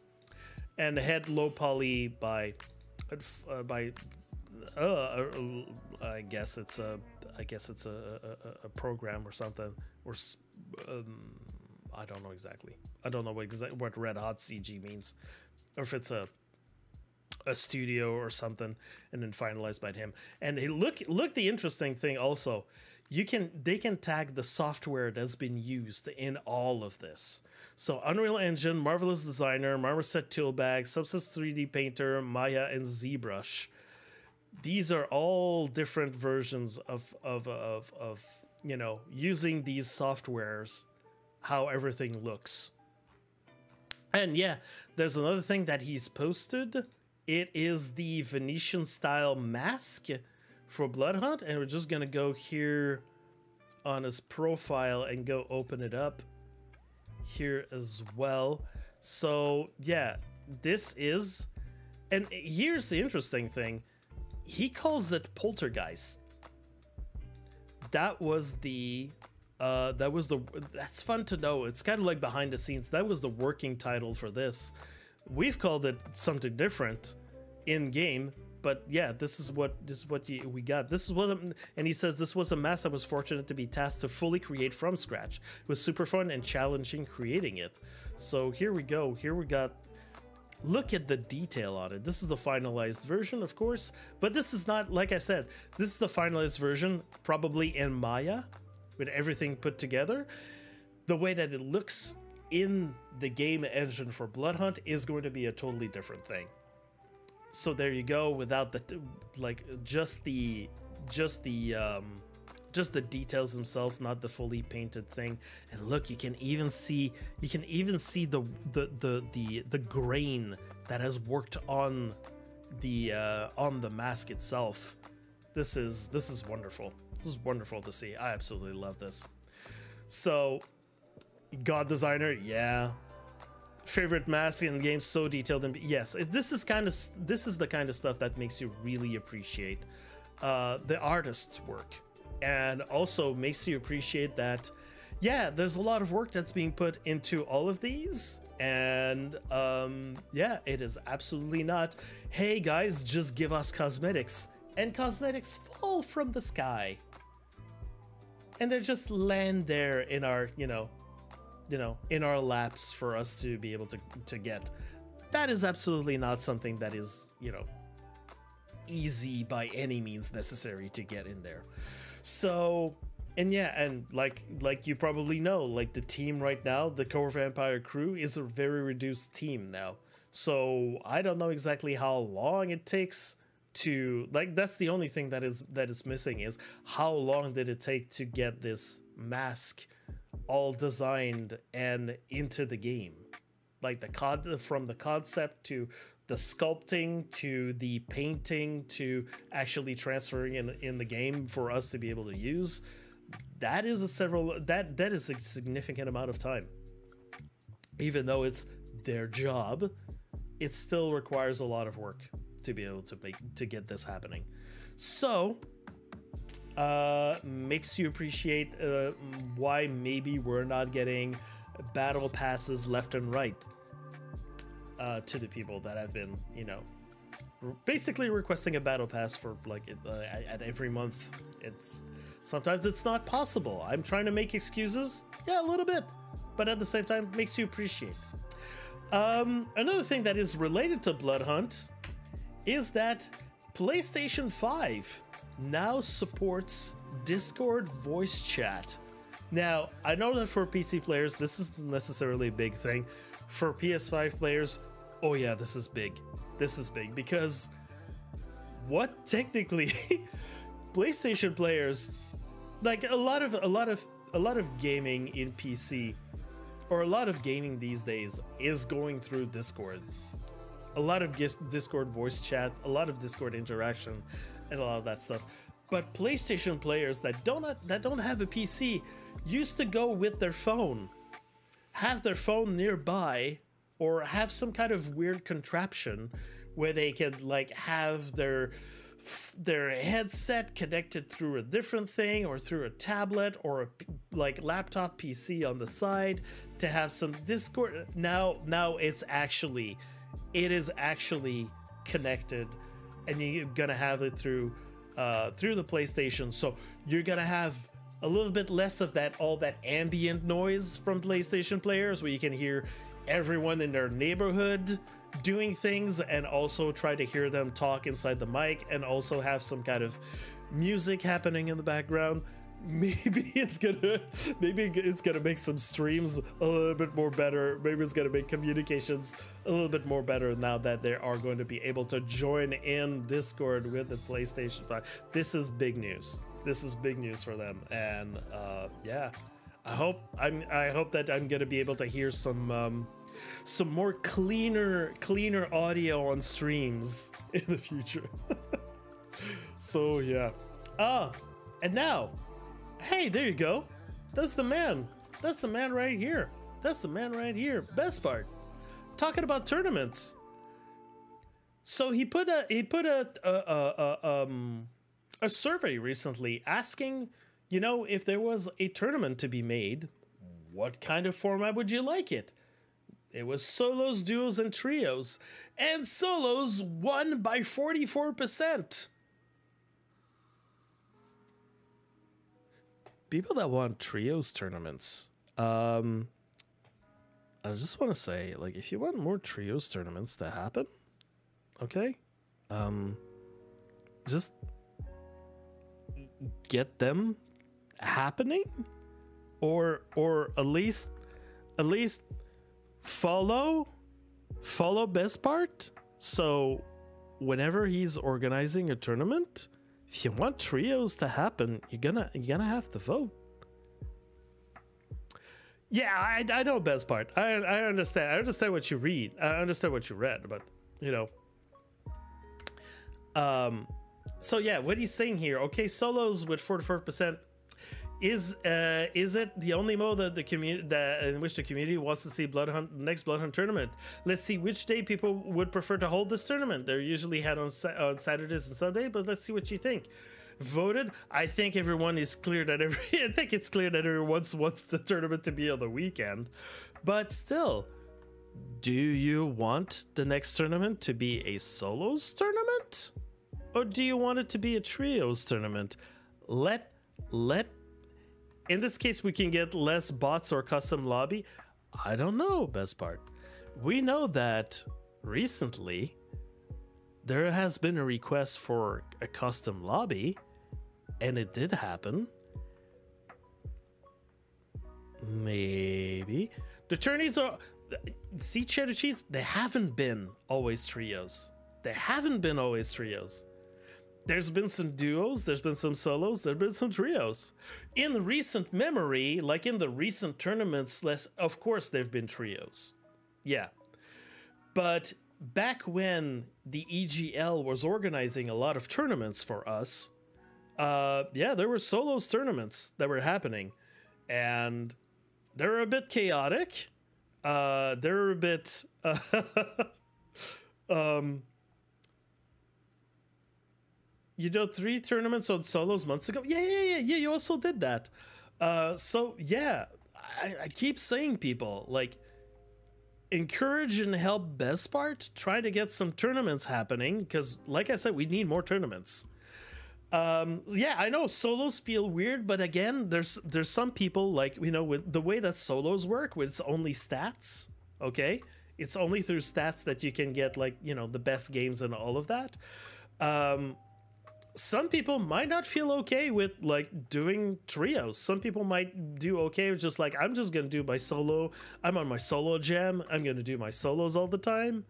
And head low poly by I guess it's a program or something, or I don't know exactly. I don't know what Red Hot CG means, or if it's a a studio or something, and then finalized by him. And hey, look the interesting thing also, they can tag the software that's been used in all of this. So Unreal Engine, Marvelous Designer, Marmoset Toolbag, Subsys 3D Painter, Maya, and ZBrush. These are all different versions of you know, using these softwares, how everything looks. And yeah, there's another thing that he's posted. It is the Venetian style mask for Bloodhunt, and we're just gonna go here on his profile and go open it up here as well. So yeah, this is, and here's the interesting thing, he calls it poltergeist. That was the that's fun to know. It's kind of like behind the scenes. That was the working title for this. We've called it something different in game, but yeah, this is what we got. This is what, and he says, this was a mess I was fortunate to be tasked to fully create from scratch. It was super fun and challenging creating it. So here we go. Here we got, look at the detail on it. This is the finalized version, of course, but this is not, like I said, this is the finalized version, probably in Maya, with everything put together. The way that it looks in the game engine for Bloodhunt is going to be a totally different thing. So there you go, without the, like, just the details themselves, not the fully painted thing. And look, you can even see the grain that has worked on the mask itself. This is wonderful. This is wonderful to see. I absolutely love this. So, God Designer, yeah. Favorite mask in the game, so detailed, and yes, this is the kind of stuff that makes you really appreciate the artist's work, and also makes you appreciate that, yeah, there's a lot of work that's being put into all of these, and yeah, it is absolutely not, hey guys, just give us cosmetics, and cosmetics fall from the sky, and they just land there in our, you know, in our laps for us to be able to get. That is absolutely not something that is, you know, easy by any means necessary to get in there. So, and yeah, and like you probably know, like the team right now, the core Vampire crew is a very reduced team now. So I don't know exactly how long it takes to, like, that's the only thing that is missing, is how long did it take to get this mask all designed and into the game, like from the concept to the sculpting to the painting to actually transferring in the game for us to be able to use. That is a significant amount of time. Even though it's their job, it still requires a lot of work to be able to get this happening. So makes you appreciate why maybe we're not getting battle passes left and right to the people that have been, you know, basically requesting a battle pass for like at every month. It's sometimes it's not possible. I'm trying to make excuses, yeah, a little bit, but at the same time makes you appreciate. Another thing that is related to Bloodhunt is that PlayStation 5 now supports Discord voice chat. Now, I know that for PC players, this isn't necessarily a big thing. For PS5 players, oh yeah, this is big. This is big because what technically PlayStation players, like a lot of gaming in PC, or a lot of gaming these days is going through Discord. A lot of Discord voice chat, a lot of Discord interaction, and a lot of that stuff. But PlayStation players that don't have a PC used to go with their phone, have their phone nearby, or have some kind of weird contraption where they can like have their headset connected through a different thing or through a tablet or a like laptop PC on the side to have some Discord. Now it is actually connected, and you're gonna have it through the PlayStation. So you're gonna have a little bit less of that, all that ambient noise from PlayStation players, where you can hear everyone in their neighborhood doing things and also try to hear them talk inside the mic and also have some kind of music happening in the background. Maybe it's gonna make some streams a little bit more better. Maybe it's gonna make communications a little bit more better now that they are going to be able to join in Discord with the PlayStation 5. This is big news. This is big news for them. And yeah, I hope that I'm gonna be able to hear some more cleaner audio on streams in the future. So yeah. And now, hey, there you go. That's the man. That's the man right here. That's the man right here. Bezpart, talking about tournaments. So he put a survey recently asking, you know, if there was a tournament to be made, what kind of format would you like it? It was solos, duos, and trios, and solos won by 44%. People that want trios tournaments, I just want to say, like, if you want more trios tournaments to happen, okay, just get them happening, or at least follow Bezpart. So whenever he's organizing a tournament, if you want trios to happen, you're gonna have to vote. Yeah, I know Bezpart. I understand. I understand what you read. I understand what you read, but you know. So yeah, what he's saying here. Okay, solos with 44%. Is it the only mode that the community in which the community wants to see Bloodhunt, next Bloodhunt tournament? Let's see which day people would prefer to hold this tournament. They're usually had on Saturdays and Sunday, but let's see what you think. Voted. I think everyone is clear that everyone wants the tournament to be on the weekend, but still, do you want the next tournament to be a solos tournament, or do you want it to be a trios tournament? Let in this case, we can get less bots or custom lobby. I don't know, Bezpart. We know that recently there has been a request for a custom lobby, and it did happen. Maybe the tourneys are. See, Cheddar Cheese, they haven't been always trios. They haven't been always trios. There's been some duos, there's been some solos, there's been some trios. In recent memory, like in the recent tournaments, of course there've been trios. Yeah. But back when the EGL was organizing a lot of tournaments for us, yeah, there were solos tournaments that were happening. And they're a bit chaotic. They're a bit... You did 3 tournaments on solos months ago. Yeah. You also did that. So yeah, I keep saying, people, like, encourage and help Bezpart. Try to get some tournaments happening because, like I said, we need more tournaments. Yeah, I know solos feel weird, but again, there's some people, like, you know, with the way that solos work, with only stats. Okay, it's only through stats that you can get, like, you know, the best games and all of that. Some people might not feel okay with, like, doing trios. Some people might do okay with just, like, I'm just gonna do my solo. I'm on my solo jam. I'm gonna do my solos all the time.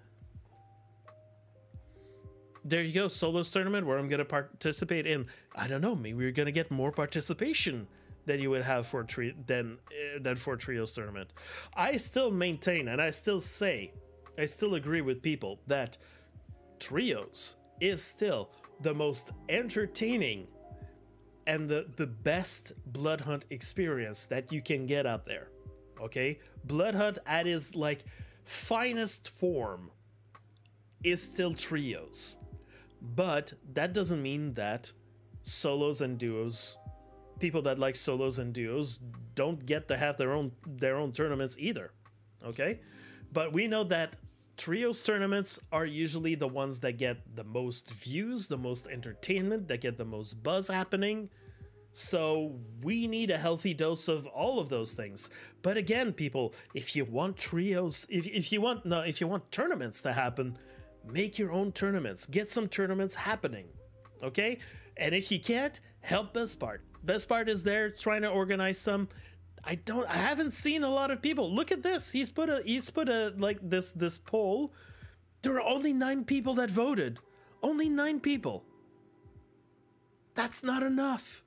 There you go, solos tournament where I'm gonna participate in. I don't know, maybe we're gonna get more participation than you would have for than for trios tournament. I still maintain, and I still say, I still agree with people that trios is still the most entertaining and the best Bloodhunt experience that you can get out there. Okay, Bloodhunt at its, like, finest form is still trios, but that doesn't mean that solos and duos, people that like solos and duos, don't get to have their own tournaments either. Okay, but we know that trios tournaments are usually the ones that get the most views, the most entertainment, that get the most buzz happening. So we need a healthy dose of all of those things. But again, people, if you want trios, if you want tournaments to happen, make your own tournaments. Get some tournaments happening, okay? And if you can't, help Bezpart. Bezpart is there trying to organize some. I haven't seen a lot of people. Look at this. He's put a like this poll. There are only 9 people that voted. Only 9 people. That's not enough.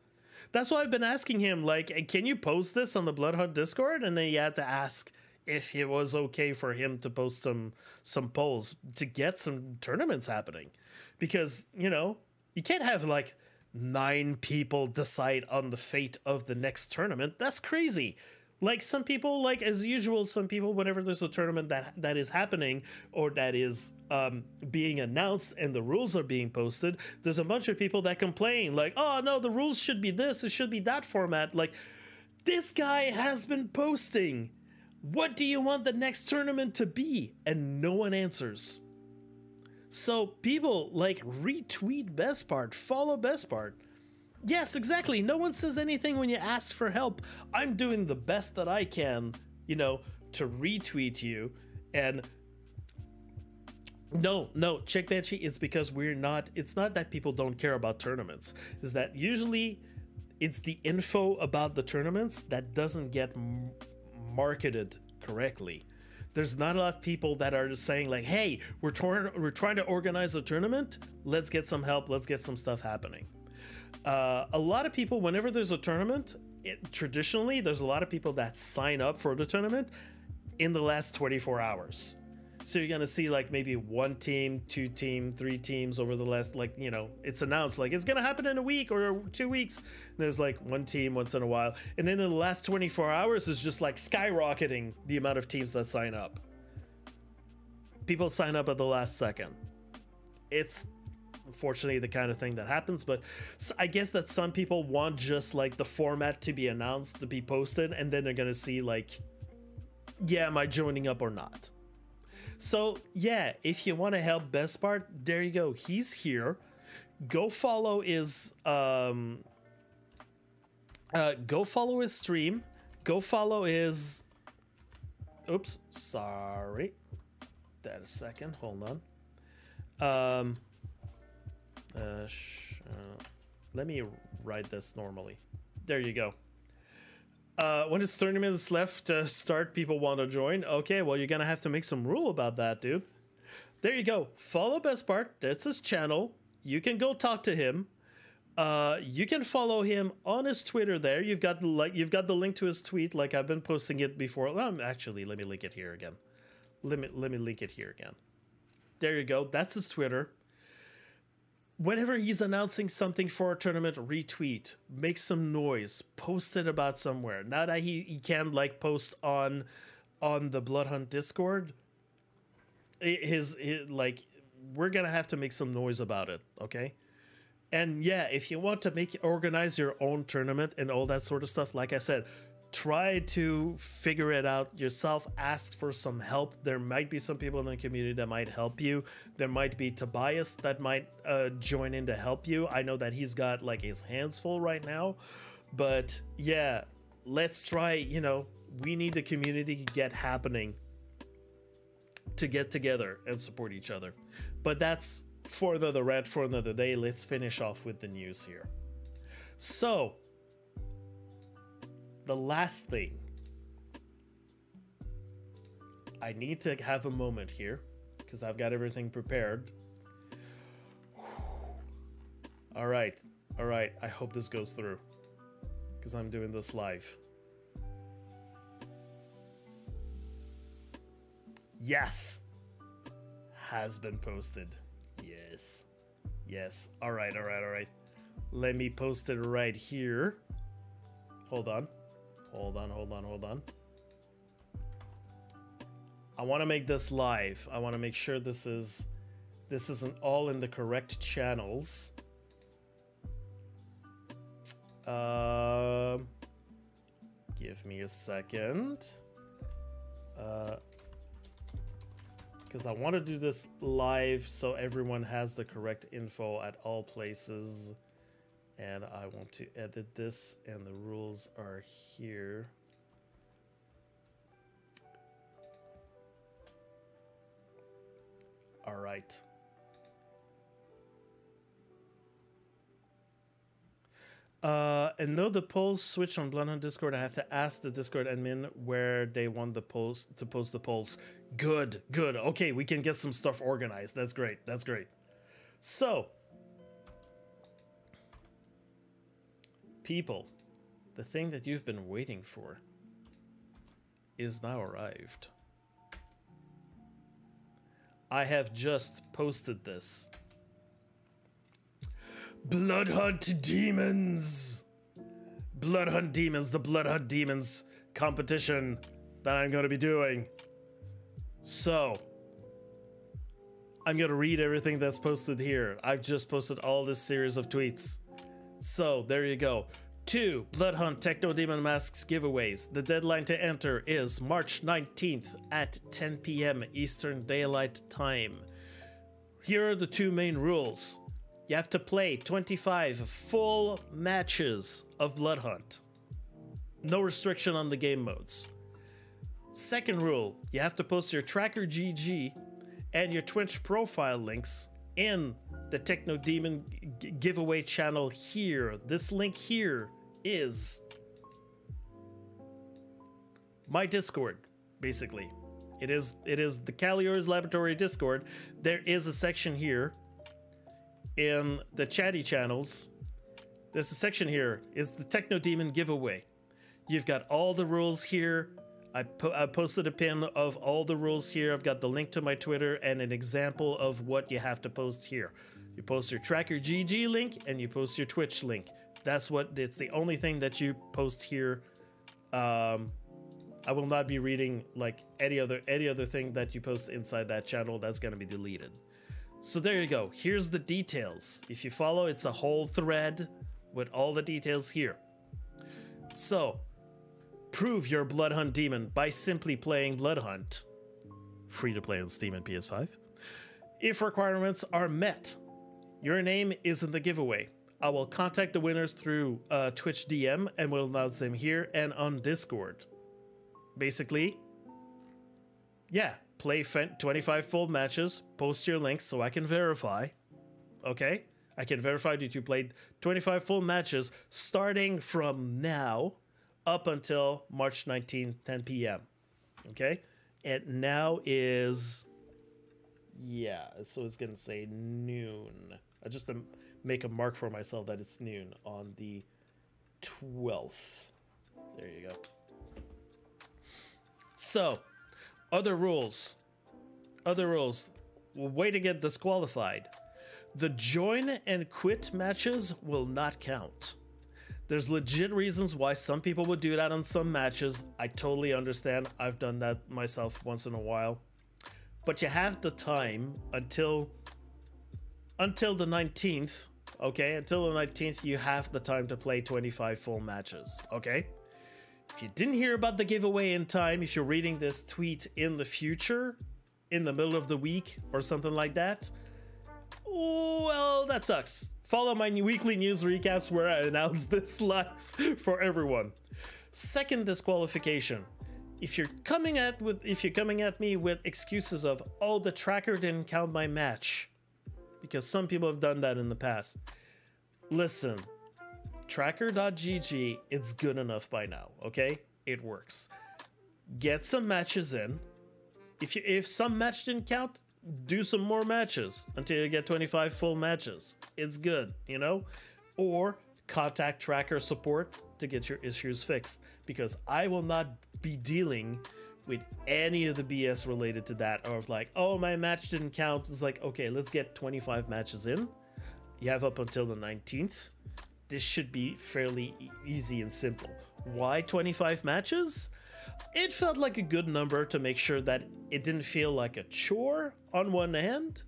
That's why I've been asking him, like, can you post this on the Bloodhunt Discord? And then he had to ask if it was okay for him to post some polls to get some tournaments happening. Because, you know, you can't have, like, 9 people decide on the fate of the next tournament. That's crazy. Like, some people, like, as usual, some people, whenever there's a tournament that is happening or that is being announced and the rules are being posted, there's a bunch of people that complain, like, oh, no, the rules should be this, it should be that format. Like, this guy has been posting. What do you want the next tournament to be? And no one answers. So people, like, retweet Bezpart, follow Bezpart. Yes, exactly. No one says anything when you ask for help. I'm doing the best that I can, you know, to retweet you. And no, Checkbanshee, it's because it's not that people don't care about tournaments. It's that usually it's the info about the tournaments that doesn't get marketed correctly. There's not a lot of people that are just saying, like, hey, we're trying to organize a tournament. Let's get some help. Let's get some stuff happening. A lot of people, whenever there's a tournament, traditionally, there's a lot of people that sign up for the tournament in the last 24 hours. So you're going to see, like, maybe 1 team, 2 team, 3 teams over the last, like, you know, it's announced, like, it's going to happen in a week or 2 weeks. And there's, like, 1 team once in a while. And then in the last 24 hours is just, like, skyrocketing the amount of teams that sign up. People sign up at the last second. It's unfortunately the kind of thing that happens, but I guess that some people want just, like, the format to be announced, to be posted, and then they're gonna see, like, yeah, am I joining up or not? So yeah, if you want to help Bezpart, there you go, he's here. Go follow his stream, go follow his, oops, sorry, that a second, hold on. Let me write this normally. There you go. When it's 30 minutes left to start, people want to join. Okay, well, you're gonna have to make some rule about that, dude. There you go. Follow Bezpart. That's his channel. You can go talk to him. You can follow him on his Twitter. There, you've got the link to his tweet. Like, I've been posting it before. Well, actually, let me link it here again. Let me link it here again. There you go. That's his Twitter. Whenever he's announcing something for a tournament, retweet, make some noise, post it about somewhere. Now that he can, like, post on the Bloodhunt Discord, like, we're gonna have to make some noise about it, okay? And yeah, if you want to organize your own tournament and all that sort of stuff, like I said, try to figure it out yourself. Ask for some help. There might be some people in the community that might help you. There might be Tobias that might join in to help you. I know that he's got, like, his hands full right now, but yeah, let's try, you know, we need the community to get happening, to get together and support each other. But that's for another rant for another day. Let's finish off with the news here. So the last thing, I need to have a moment here because I've got everything prepared. All right, I hope this goes through because I'm doing this live. Yes, has been posted. Yes, all right, let me post it right here. Hold on. I want to make this live. I want to make sure this isn't all in the correct channels. Give me a second. Because I want to do this live so everyone has the correct info at all places. and I want to edit this, and the rules are here. All right. And though the polls switch on Bloodhunt Discord, I have to ask the Discord admin where they want the polls to post the polls. Good, good. Okay, we can get some stuff organized. That's great. That's great. So, people, the thing that you've been waiting for is now arrived. I have just posted this. Bloodhunt Demons! Bloodhunt Demons, the Bloodhunt Demons competition that I'm going to be doing. So, I'm going to read everything that's posted here. I've just posted all this series of tweets. So, there you go. 2 Bloodhunt Techno Demon Masks giveaways. The deadline to enter is March 19th at 10 p.m. Eastern Daylight Time. Here are the 2 main rules. You have to play 25 full matches of Bloodhunt. No restriction on the game modes. Second rule, you have to post your tracker.gg and your Twitch profile links in the Techno Demon giveaway channel here. This link here is my Discord, basically. It is the Khalior's Laboratory Discord. There is a section here. In the chatty channels, there's a section here. It's the Techno Demon giveaway. You've got all the rules here. I posted a pin of all the rules here. I've got the link to my Twitter and an example of what you have to post here. You post your tracker.gg link and you post your Twitch link. That's what, it's the only thing that you post here. I will not be reading like any other thing that you post inside that channel. That's going to be deleted. So there you go. Here's the details. If you follow, it's a whole thread with all the details here. So, prove your Bloodhunt Demon by simply playing Bloodhunt. Free to play on Steam and PS5. If requirements are met, your name is in the giveaway. I will contact the winners through Twitch DM and will announce them here and on Discord. Basically, yeah. Play 25 full matches, post your links so I can verify. Okay? I can verify that you played 25 full matches starting from now up until March 19, 10 p.m. Okay? And now is... yeah, so it's gonna say noon. I just make a mark for myself that it's noon on the 12th. There you go. So... Other rules. Way to get disqualified. The join and quit matches will not count. There's legit reasons why some people would do that on some matches. I totally understand. I've done that myself once in a while. But you have the time until the 19th, okay? Until the 19th, you have the time to play 25 full matches, okay? If you didn't hear about the giveaway in time, if you're reading this tweet in the future, in the middle of the week or something like that, well, that sucks. Follow my weekly news recaps where I announce this live for everyone. Second disqualification. If you're coming at me with excuses of, oh, the tracker didn't count my match, because some people have done that in the past. Listen. Tracker.gg, it's good enough by now, okay? It works. Get some matches in. If some match didn't count, do some more matches until you get 25 full matches. It's good, you know? Or contact tracker support to get your issues fixed, because I will not be dealing with any of the BS related to that, or of like, oh, my match didn't count. It's like, okay, let's get 25 matches in. You have up until the 19th. This should be fairly easy and simple. Why 25 matches? It felt like a good number to make sure that it didn't feel like a chore on one hand.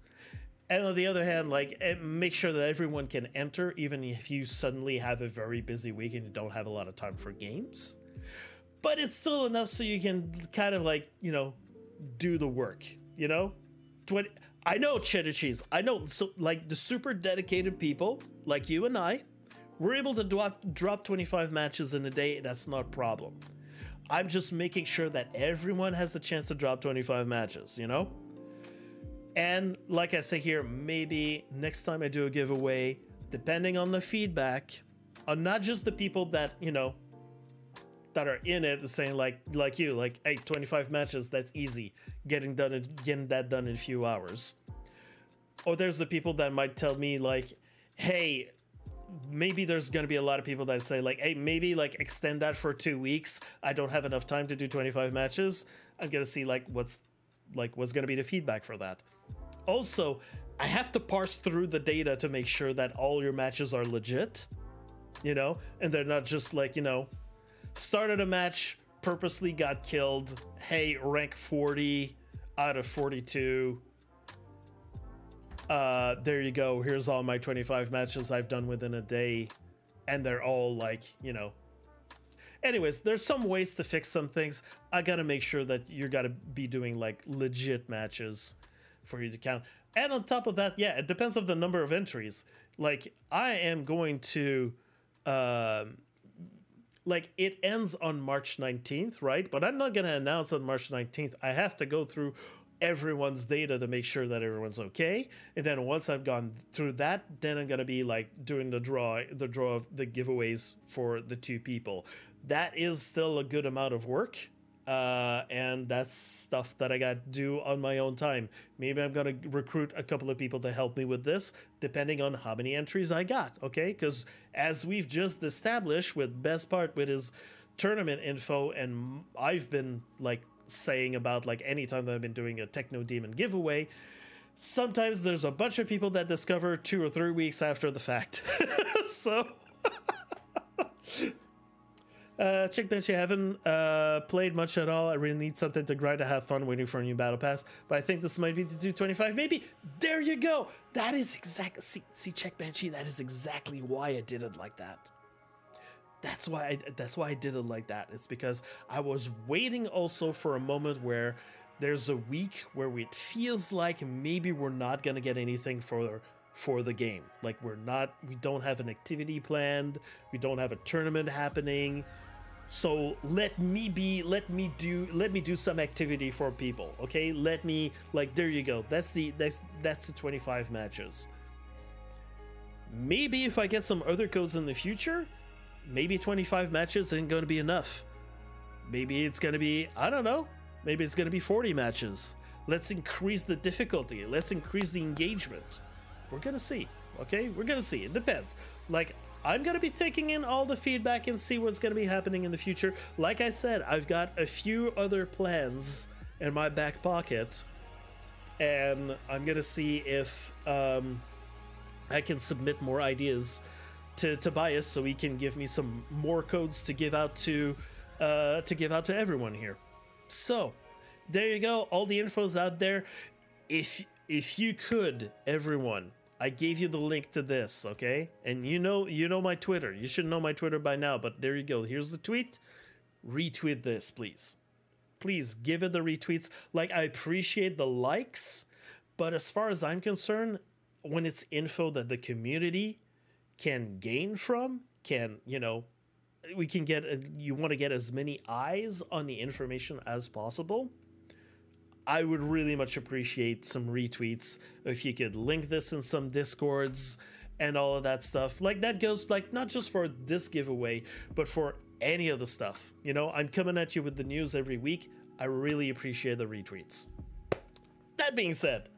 And on the other hand, like, make sure that everyone can enter, even if you suddenly have a very busy week and you don't have a lot of time for games. But it's still enough so you can kind of like, you know, do the work, you know? I know, cheddar cheese. I know, so like the super dedicated people like you and I We're able to drop 25 matches in a day. That's not a problem. I'm just making sure that everyone has a chance to drop 25 matches, you know? And like I say here, maybe next time I do a giveaway, depending on the feedback, on not just the people that, you know, that are in it saying like you, like, hey, 25 matches, that's easy. Getting that done in a few hours. Or there's the people that might tell me like, hey, maybe there's going to be a lot of people that say like, hey, maybe like extend that for 2 weeks. I don't have enough time to do 25 matches. I'm going to see like what's going to be the feedback for that. Also, I have to parse through the data to make sure that all your matches are legit, you know, and they're not just like, you know, started a match, purposely got killed. Hey, rank 40 out of 42. There you go. Here's all my 25 matches I've done within a day. And they're all like, you know. Anyways, there's some ways to fix some things. I gotta make sure that you're gotta be doing like legit matches for you to count. And on top of that, yeah, it depends on the number of entries. Like I am going to, like it ends on March 19th, right? But I'm not gonna announce on March 19th. I have to go through everyone's data to make sure that everyone's okay, and then once I've gone through that, then I'm gonna be like doing the draw of the giveaways for the two people. That is still a good amount of work, and that's stuff that I gotta do on my own time. Maybe I'm gonna recruit a couple of people to help me with this, depending on how many entries I got, okay? Because as we've just established with Bezpart with his tournament info, and I've been like saying about like anytime that I've been doing a Techno Demon giveaway, sometimes there's a bunch of people that discover 2 or 3 weeks after the fact. So check that you haven't played much at all. I really need something to grind to have fun waiting for a new battle pass, but I think this might be to do 25 maybe. There you go. That is exactly, see Check Banshee, that is exactly why I did it like that. That's why I did it like that. It's because I was waiting also for a moment where there's a week where it feels like maybe we're not gonna get anything for the game. Like we don't have an activity planned, we don't have a tournament happening. So let me do some activity for people, okay? Let me like, there you go. That's the 25 matches. Maybe if I get some other codes in the future, maybe 25 matches isn't going to be enough. Maybe it's going to be, I don't know, maybe it's going to be 40 matches. Let's increase the difficulty. Let's increase the engagement. We're going to see, okay? We're going to see. It depends. Like, I'm going to be taking in all the feedback and see what's going to be happening in the future. Like I said, I've got a few other plans in my back pocket, and I'm going to see if I can submit more ideas to Tobias, so he can give me some more codes to give out to everyone here. So there you go, all the info's out there. If you could, everyone, I gave you the link to this, okay? And you know my Twitter. You should know my Twitter by now, but there you go. Here's the tweet. Retweet this, please. Please give it the retweets. Like, I appreciate the likes, but as far as I'm concerned, when it's info that the community can gain from, can, you know, we can get, you want to get as many eyes on the information as possible. I would really much appreciate some retweets if you could link this in some Discords and all of that stuff. Like, that goes like not just for this giveaway, but for any of the stuff. You know, I'm coming at you with the news every week. I really appreciate the retweets. That being said,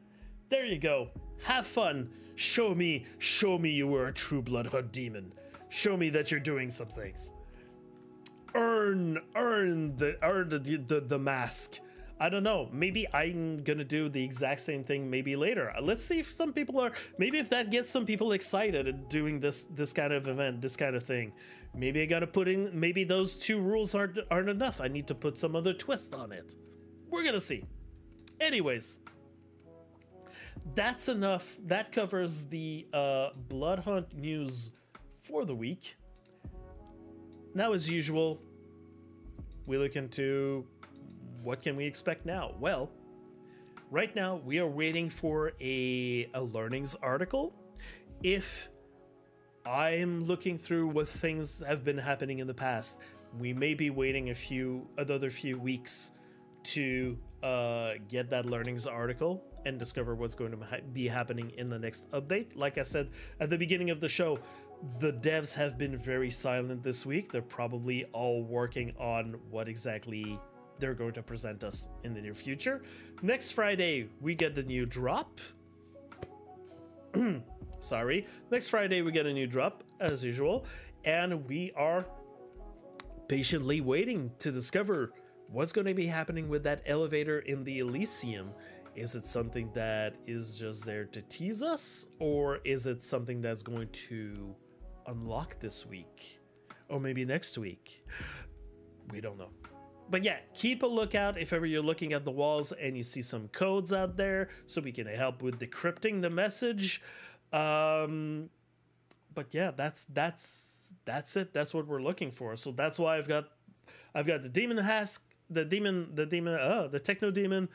there you go. Have fun. Show me you were a true Bloodhunt demon. Show me that you're doing some things. Earn the mask. I don't know. Maybe I'm gonna do the exact same thing maybe later. Let's see if some people are, maybe if that gets some people excited at doing this kind of event, this kind of thing. Maybe I gotta put in, maybe those two rules aren't enough. I need to put some other twist on it. We're gonna see. Anyways, that's enough. That covers the Bloodhunt news for the week. Now, as usual, we look into what can we expect now. Well, right now we are waiting for a learnings article. If I'm looking through what things have been happening in the past. We may be waiting another few weeks to get that learnings article and discover what's going to be happening in the next update. Like I said at the beginning of the show, the devs have been very silent this week. They're probably all working on what exactly they're going to present us in the near future. Next Friday, we get the new drop. Sorry. Next Friday, we get a new drop, as usual, and we are patiently waiting to discover what's going to be happening with that elevator in the Elysium. Is it something that is just there to tease us, or is it something that's going to unlock this week? Or maybe next week? We don't know. But yeah, keep a lookout if ever you're looking at the walls and you see some codes out there, so we can help with decrypting the message. But yeah, that's it. That's what we're looking for. So that's why I've got the Demon Hask, the Techno Demon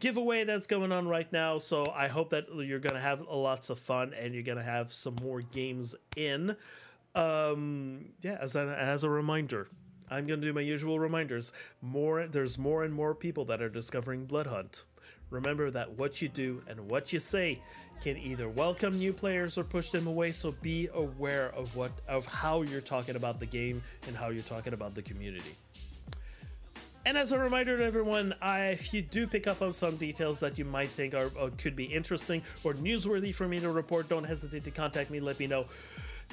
giveaway that's going on right now. So I hope that you're gonna have lots of fun and you're gonna have some more games in. Yeah, as a reminder, I'm gonna do my usual reminders. There's more and more people that are discovering Bloodhunt. Remember that what you do and what you say can either welcome new players or push them away, so be aware of how you're talking about the game and how you're talking about the community. And as a reminder to everyone, if you do pick up on some details that you might think could be interesting or newsworthy for me to report, don't hesitate to contact me, let me know.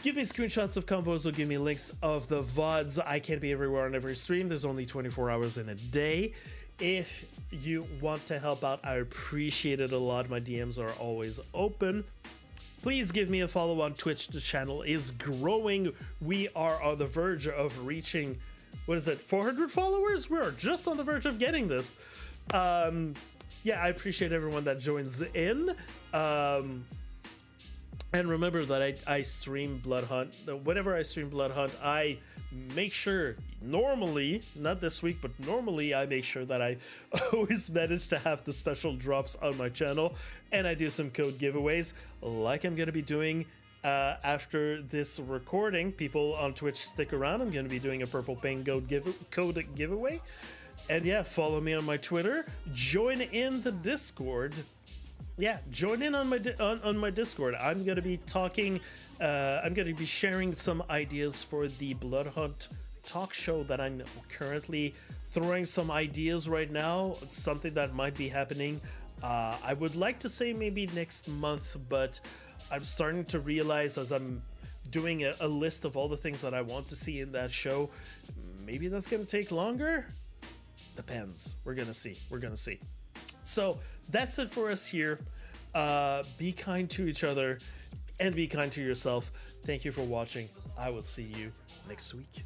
Give me screenshots of convos or give me links of the VODs. I can't be everywhere on every stream. There's only 24 hours in a day. If you want to help out, I appreciate it a lot. My DMs are always open. Please give me a follow on Twitch. The channel is growing. We are on the verge of reaching, what is it, 400 followers? We are just on the verge of getting this. Yeah, I appreciate everyone that joins in. And remember that I stream Bloodhunt. Whenever I stream Bloodhunt, I make sure, normally, not this week, but normally I make sure that I always manage to have the special drops on my channel, and I do some code giveaways like I'm going to be doing after this recording. People on Twitch, stick around. I'm going to be doing a Purple Pain code giveaway. And yeah, follow me on my Twitter. Join in the Discord. Yeah, join in on my Discord. I'm going to be talking, I'm going to be sharing some ideas for the Bloodhunt talk show that I'm currently throwing some ideas right now. It's something that might be happening. I would like to say maybe next month, but I'm starting to realize as I'm doing a list of all the things that I want to see in that show, maybe that's going to take longer. Depends. We're going to see. We're going to see. So that's it for us here. Be kind to each other and be kind to yourself. Thank you for watching. I will see you next week.